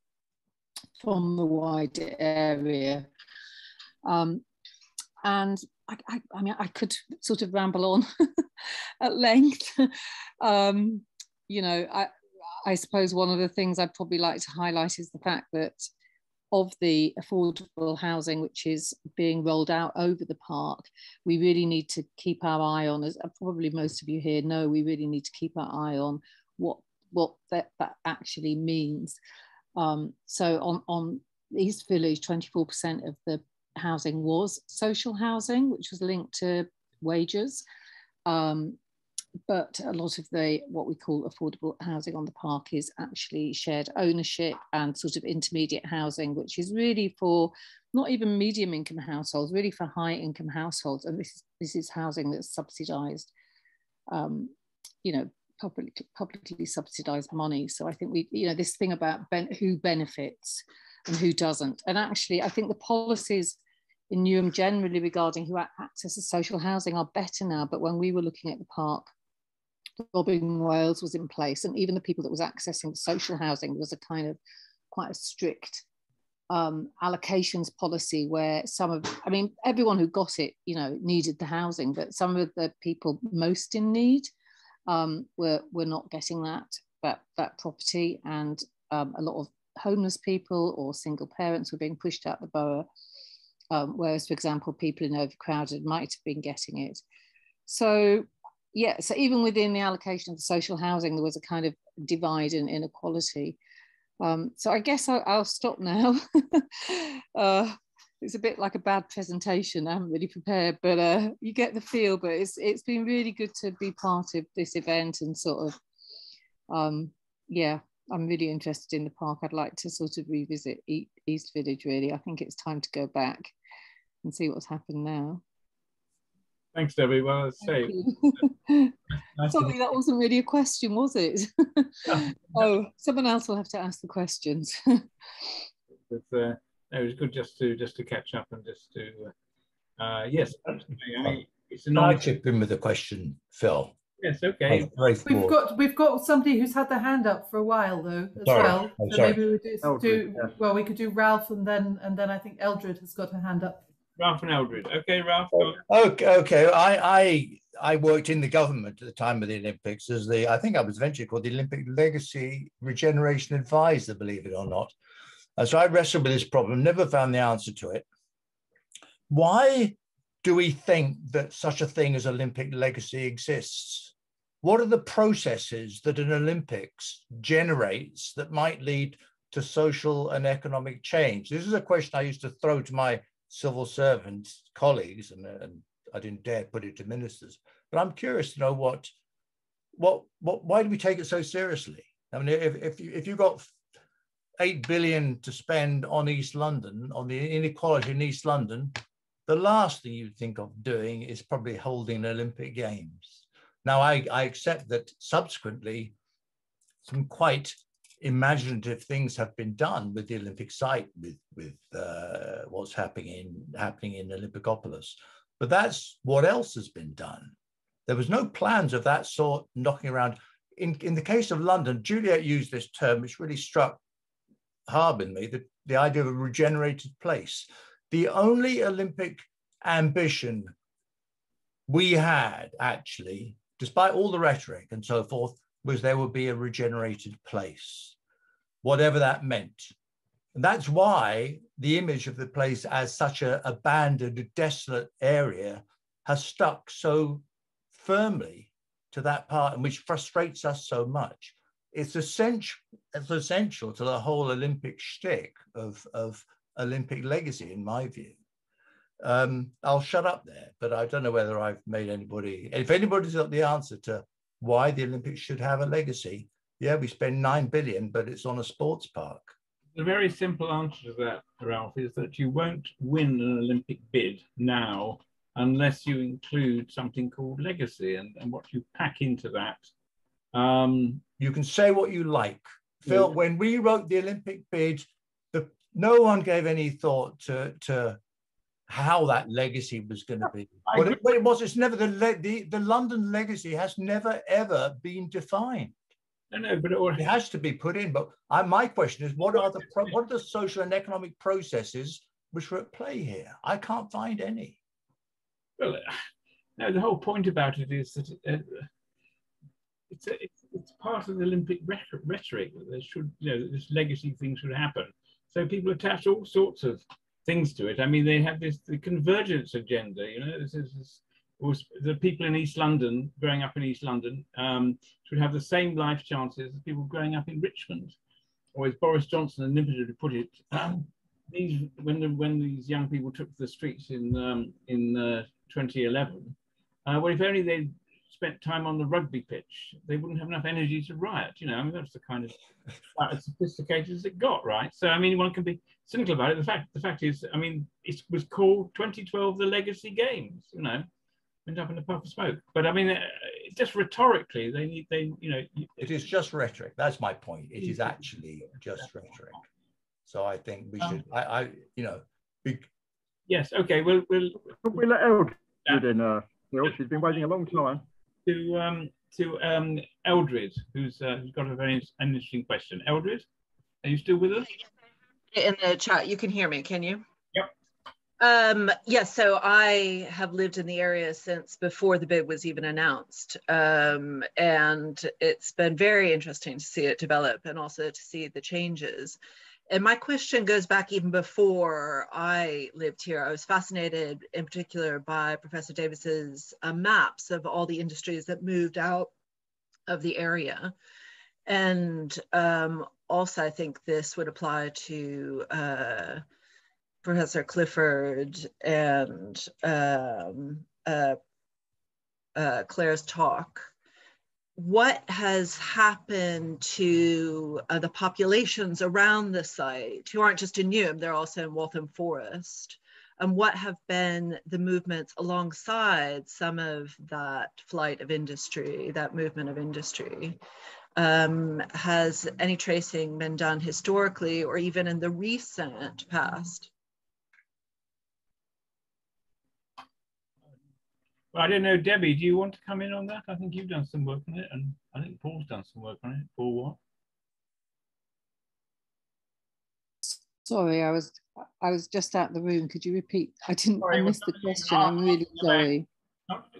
from the wider area. And I mean, I could sort of ramble on at length. I suppose one of the things I'd probably like to highlight is the fact that of the affordable housing which is being rolled out over the park, we really need to keep our eye on, as probably most of you here know, we really need to keep our eye on what that actually means. So on East Village, 24% of the housing was social housing, which was linked to wages. But a lot of what we call affordable housing on the park is actually shared ownership and sort of intermediate housing, which is really for not even medium income households, really for high income households. And this is housing that's subsidised, publicly subsidised money. So I think this thing about who benefits and who doesn't. And actually, I think the policies in Newham generally regarding who accesses social housing are better now. But when we were looking at the park, Robin Wales was in place, and even the people that was accessing social housing was a kind of quite a strict allocations policy where everyone who got it, needed the housing, but some of the people most in need were not getting that property, and a lot of homeless people or single parents were being pushed out the borough, whereas, for example, people in Overcrowded might have been getting it. So yeah, so even within the allocation of the social housing, there was a kind of divide and inequality. So I guess I'll stop now. It's a bit like a bad presentation. I haven't really prepared, but you get the feel. But it's been really good to be part of this event and sort of, I'm really interested in the park. I'd like to sort of revisit East Village, really. I think it's time to go back and see what's happened now. Thanks, Debbie. Well, as I say, sorry, that wasn't really a question, was it? Oh, someone else will have to ask the questions. But, it was good just to catch up and just to yes. It's an I chip in with a question, Phil. Yes, okay. We've got somebody who's had their hand up for a while though as well. So maybe we could do Ralph and then I think Eldred has got her hand up. Ralph and Eldred. Okay, Ralph. Go on. Okay. I worked in the government at the time of the Olympics as the I was eventually called the Olympic Legacy Regeneration Advisor, believe it or not. And so I wrestled with this problem, never found the answer to it. Why do we think that such a thing as Olympic legacy exists? What are the processes that an Olympics generates that might lead to social and economic change? This is a question I used to throw to my civil servant colleagues, and I didn't dare put it to ministers, but I'm curious to know why do we take it so seriously? I mean, if you got $8 billion to spend on East London, on the inequality in East London, the last thing you'd think of doing is probably holding Olympic Games. Now, I accept that subsequently some quite imaginative things have been done with the Olympic site, with what's happening in Olympicopolis. But that's what else has been done. There was no plans of that sort knocking around. In the case of London, Juliet used this term, which really struck hard with me, the idea of a regenerated place. The only Olympic ambition we had, actually, despite all the rhetoric and so forth, was there would be a regenerated place, whatever that meant. And that's why the image of the place as such an abandoned, desolate area has stuck so firmly to that part, and which frustrates us so much. It's essential to the whole Olympic shtick of Olympic legacy, in my view. I'll shut up there, but I don't know whether I've made anybody, if anybody's got the answer to why the Olympics should have a legacy. Yeah, we spend $9 billion, but it's on a sports park. The very simple answer to that, Ralph, is that you won't win an Olympic bid now unless you include something called legacy and what you pack into that. You can say what you like. Phil, yeah. When we wrote the Olympic bid, no one gave any thought to how that legacy was going to be. What it was, it's never the London legacy has never, ever been defined. No, but it has to be put in. But my question is, what are the social and economic processes which were at play here? I can't find any. Well, no, the whole point about it is that it's part of the Olympic rhetoric that there should, this legacy thing should happen. So people attach all sorts of things to it. I mean, they have the convergence agenda, the people in East London, growing up in East London, should have the same life chances as people growing up in Richmond. Or as Boris Johnson inevitably put it, when these young people took to the streets in 2011, well, if only they'd spent time on the rugby pitch, they wouldn't have enough energy to riot. I mean, that's the kind of as sophisticated as it got, right? So, I mean, one can be cynical about it. The fact is, I mean, it was called 2012 the Legacy Games. Went up in a puff of smoke. But I mean, just rhetorically, it is just rhetoric. That's my point. It is actually just rhetoric. So I think we should. Yes. Okay. We'll let Eldred in. She's been waiting a long time. To Eldred, who's got a very interesting question. Eldred, are you still with us? In the chat, you can hear me, can you? Yep. Yes, so I have lived in the area since before the bid was even announced. And it's been very interesting to see it develop and also to see the changes. And my question goes back even before I lived here. I was fascinated in particular by Professor Davis's maps of all the industries that moved out of the area. And also I think this would apply to Professor Clifford and Claire's talk. what has happened to the populations around the site, who aren't just in Newham, they're also in Waltham Forest, and what have been the movements alongside some of that flight of industry, that movement of industry? Has any tracing been done historically or even in the recent past? Well, I don't know, Debbie, do you want to come in on that? I think you've done some work on it, and I think Paul's done some work on it. Paul, what? Sorry, I was just out of the room. Could you repeat? I didn't. Sorry, I missed the question. I'm really sorry.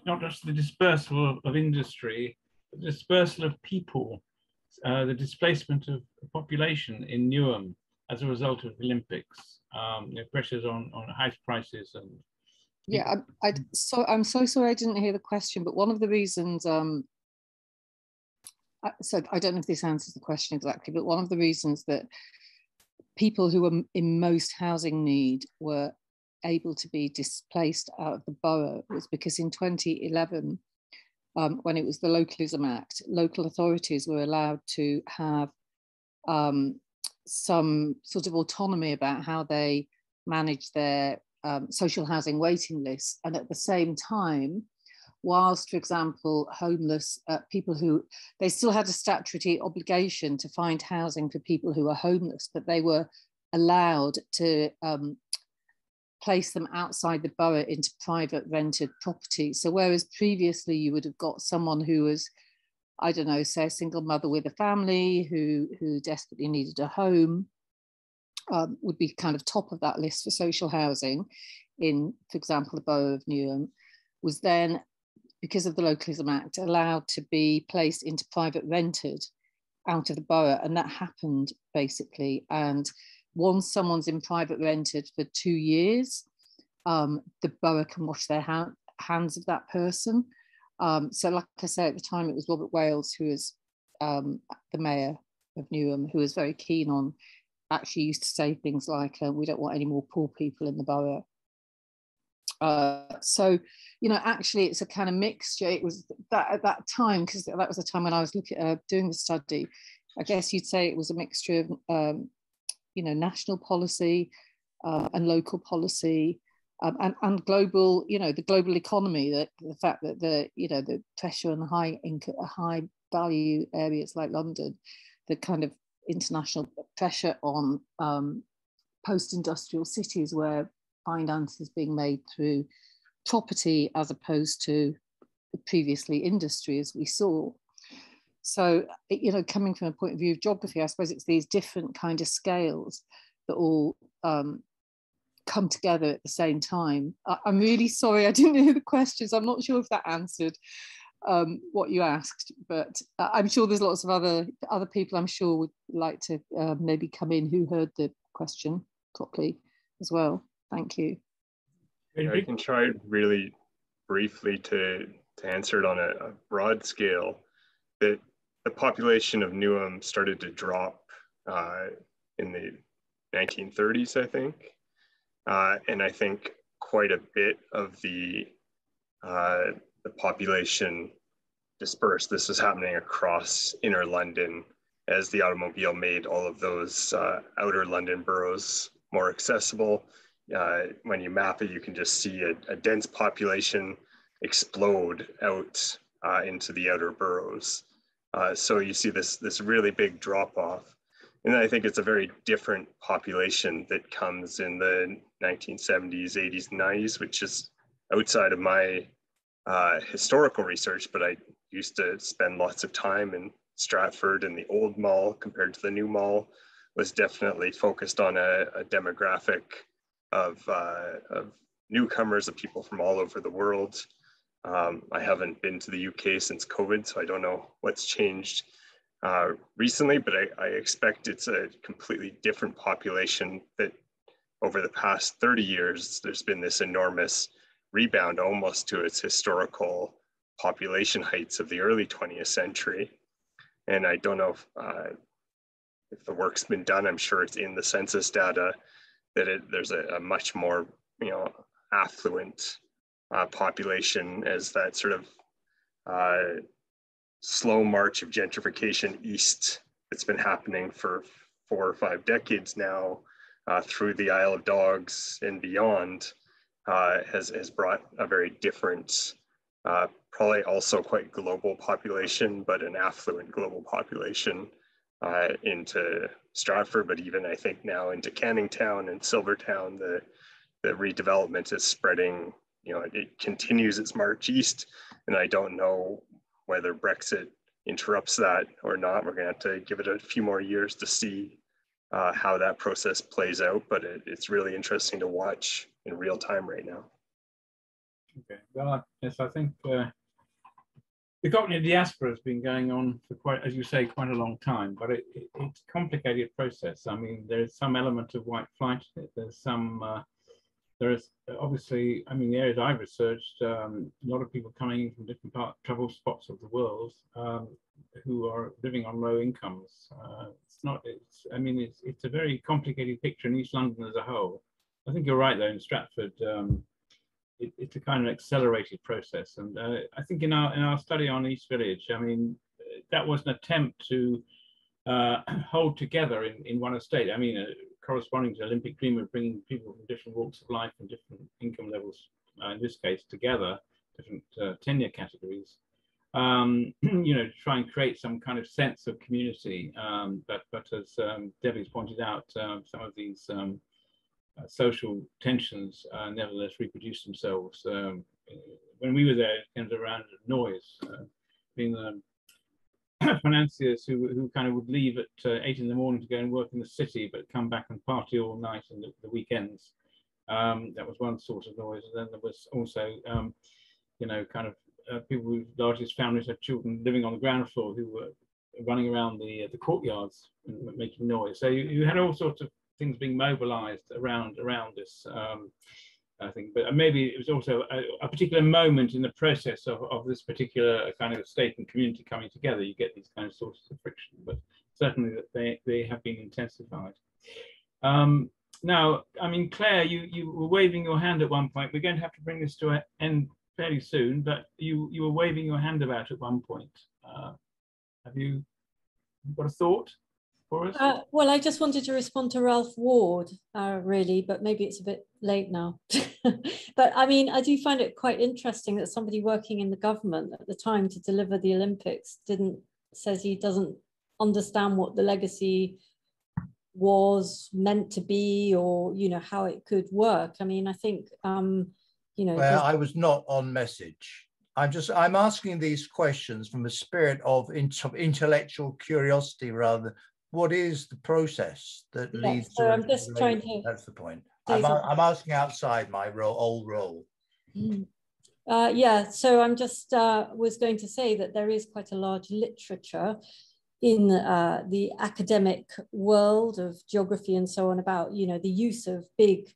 Not just the dispersal of industry, but the dispersal of people, the displacement of the population in Newham as a result of the Olympics, the pressures on house prices and. Yeah, I'm so sorry I didn't hear the question, but one of the reasons, so I don't know if this answers the question exactly, but one of the reasons that people who were in most housing need were able to be displaced out of the borough was because in 2011, when it was the Localism Act, local authorities were allowed to have some sort of autonomy about how they manage their social housing waiting lists, and at the same time, whilst, for example, homeless people who, they still had a statutory obligation to find housing for people who were homeless, but they were allowed to place them outside the borough into private rented property. So whereas previously you would have got someone who was, I don't know, say a single mother with a family who desperately needed a home, would be kind of top of that list for social housing in, for example, the borough of Newham, was then, because of the Localism Act, allowed to be placed into private rented out of the borough, and that happened basically. And once someone's in private rented for 2 years, the borough can wash their hands of that person. So like I say, at the time it was Robert Wales, who was the mayor of Newham, who was very keen on, actually used to say things like, we don't want any more poor people in the borough. So, you know, actually it's a kind of mixture. It was that at that time, because that was the time when I was looking doing the study, I guess you'd say it was a mixture of, you know, national policy and local policy and global, you know, the global economy, the fact that the, you know, the pressure on high income, high value areas like London, the kind of international pressure on post-industrial cities where finance is being made through property as opposed to previously industry, as we saw. So, you know, coming from a point of view of geography, I suppose it's these different kind of scales that all come together at the same time. I'm really sorry I didn't hear the questions. I'm not sure if that answered what you asked, but I'm sure there's lots of other people I'm sure would like to maybe come in who heard the question properly as well. Thank you. Yeah, I can try really briefly to answer it on a broad scale. That the population of Newham started to drop in the 1930s, I think, and I think quite a bit of the population dispersed. This was happening across inner London as the automobile made all of those outer London boroughs more accessible. When you map it, you can just see a dense population explode out into the outer boroughs. So you see this really big drop off. And I think it's a very different population that comes in the 1970s, 80s, 90s, which is outside of my historical research, but I used to spend lots of time in Stratford, and the old mall compared to the new mall was definitely focused on a demographic of newcomers, of people from all over the world. I haven't been to the UK since COVID, so I don't know what's changed recently, but I expect it's a completely different population that over the past 30 years, there's been this enormous rebound almost to its historical population heights of the early 20th century. And I don't know if the work's been done, I'm sure it's in the census data, that there's a much more, you know, affluent population as that sort of slow march of gentrification east that's been happening for 4 or 5 decades now, through the Isle of Dogs and beyond, has brought a very different, probably also quite global population, but an affluent global population into Stratford, but even I think now into Canning Town and Silvertown. The redevelopment is spreading, you know, it continues its march east, and I don't know whether Brexit interrupts that or not. We're going to have to give it a few more years to see how that process plays out, but it's really interesting to watch in real time right now. Okay, well, yes, I think the cognitive diaspora has been going on for quite, as you say, quite a long time, but it's a complicated process. I mean, there's some element of white flight, there's some, there is obviously, I mean, the areas I've researched, a lot of people coming in from different trouble spots of the world who are living on low incomes. It's a very complicated picture in East London as a whole. I think you're right though, in Stratford, it's a kind of accelerated process. And I think in our study on East Village, I mean, that was an attempt to hold together in one estate. I mean, corresponding to the Olympic dream of bringing people from different walks of life and different income levels, in this case, together, different tenure categories, you know, to try and create some kind of sense of community. But as Debbie's pointed out, some of these social tensions nevertheless reproduce themselves. When we were there, it came around noise, being the financiers who kind of would leave at 8 in the morning to go and work in the city, but come back and party all night and the weekends. That was one sort of noise. And then there was also, you know, kind of people whose largest families had children living on the ground floor who were running around the courtyards and making noise. So you had all sorts of things being mobilized around this, I think. But maybe it was also a particular moment in the process of this particular kind of state and community coming together. You get these kind of sources of friction, but certainly that they have been intensified. Now, I mean, Claire, you were waving your hand at one point. We're going to have to bring this to an end fairly soon, but you were waving your hand about at one point. Have you got a thought for us? Well, I just wanted to respond to Ralph Ward, really, but maybe it's a bit late now. But I mean, I do find it quite interesting that somebody working in the government at the time to deliver the Olympics says he doesn't understand what the legacy was meant to be, or, you know, how it could work. I mean, I think, you know. Well, I was not on message. I'm asking these questions from a spirit of intellectual curiosity rather. What is the process that leads to? So I'm just trying to. That's the point. I'm asking outside my old role. Mm. Yeah, so I'm just was going to say that there is quite a large literature in the academic world of geography and so on about, you know, the use of big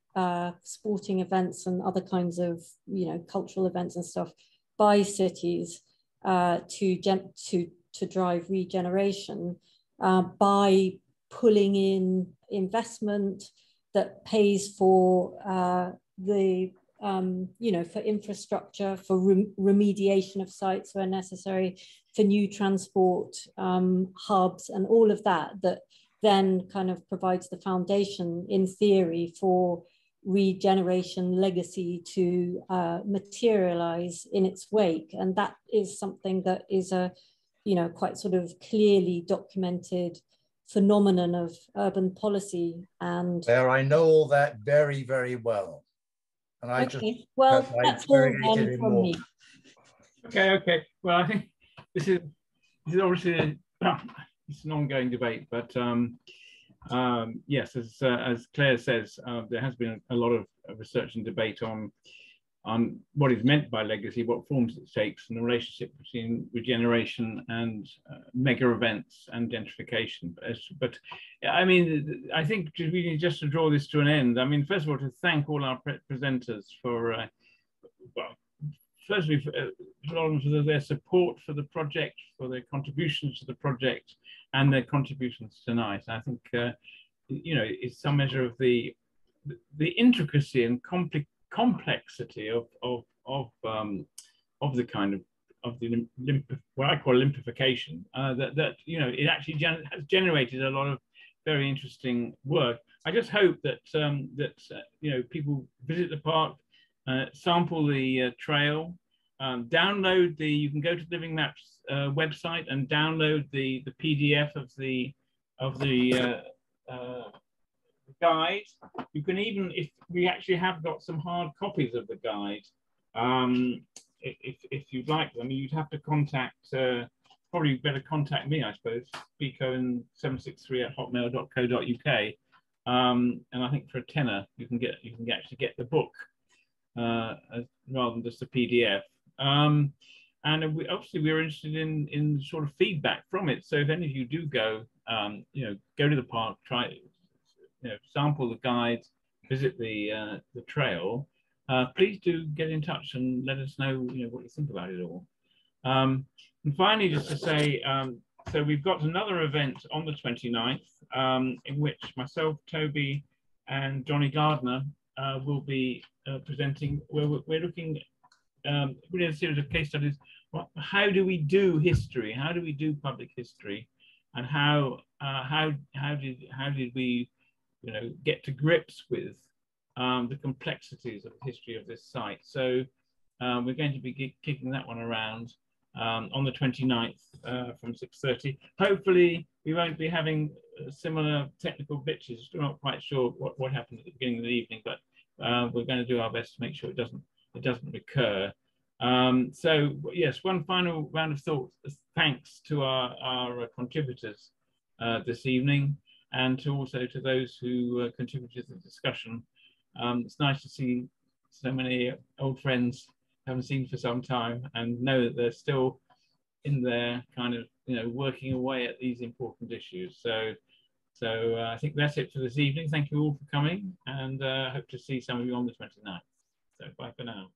sporting events and other kinds of, you know, cultural events and stuff by cities to drive regeneration by pulling in investment that pays for you know, for infrastructure, for remediation of sites where necessary, for new transport hubs and all of that then kind of provides the foundation in theory for regeneration legacy to materialize in its wake. And that is something that is a, you know, quite sort of clearly documented phenomenon of urban policy. And there, I know all that very, very well. And I well, that's all from me. Okay. Well, I think this is obviously it's an ongoing debate, but yes, as Claire says, there has been a lot of research and debate on what is meant by legacy, what forms it takes, and the relationship between regeneration and mega events and gentrification. But I mean, I think really just to draw this to an end, I mean, first of all, to thank all our presenters for, well, firstly, for their support for the project, for their contributions to the project, and their contributions tonight. And I think, you know, it's some measure of the intricacy and complexity of the kind of of the what I call Olympification, that you know, it actually has generated a lot of very interesting work. I just hope that you know, people visit the park, sample the trail, download the. You can go to Living Maps website and download the PDF of the guide. You can even, if we actually have got some hard copies of the guide, if you'd like them, you'd have to contact. Probably better contact me, I suppose. Becoin763@hotmail.co.uk, and I think for a tenner you can actually get the book rather than just the PDF. And we, obviously, we're interested in sort of feedback from it. So if any of you do go, you know, go to the park, try, you know, sample the guides, visit the trail. Please do get in touch and let us know, you know, what you think about it all. And finally, just to say, so we've got another event on the 29th, in which myself, Toby, and Johnny Gardner will be presenting. We're looking. We did a series of case studies. Well, how do we do history? How do we do public history? And how did we, you know, get to grips with the complexities of the history of this site? So we're going to be kicking that one around on the 29th from 6:30. Hopefully, we won't be having similar technical glitches. We're not quite sure what happened at the beginning of the evening, but we're going to do our best to make sure it doesn't recur. So yes, one final round of thanks to our contributors this evening, and to also to those who contributed to the discussion. It's nice to see so many old friends I haven't seen for some time, and know that they're still in there, kind of, you know, working away at these important issues. So I think that's it for this evening. Thank you all for coming, and hope to see some of you on the 29th. So bye for now.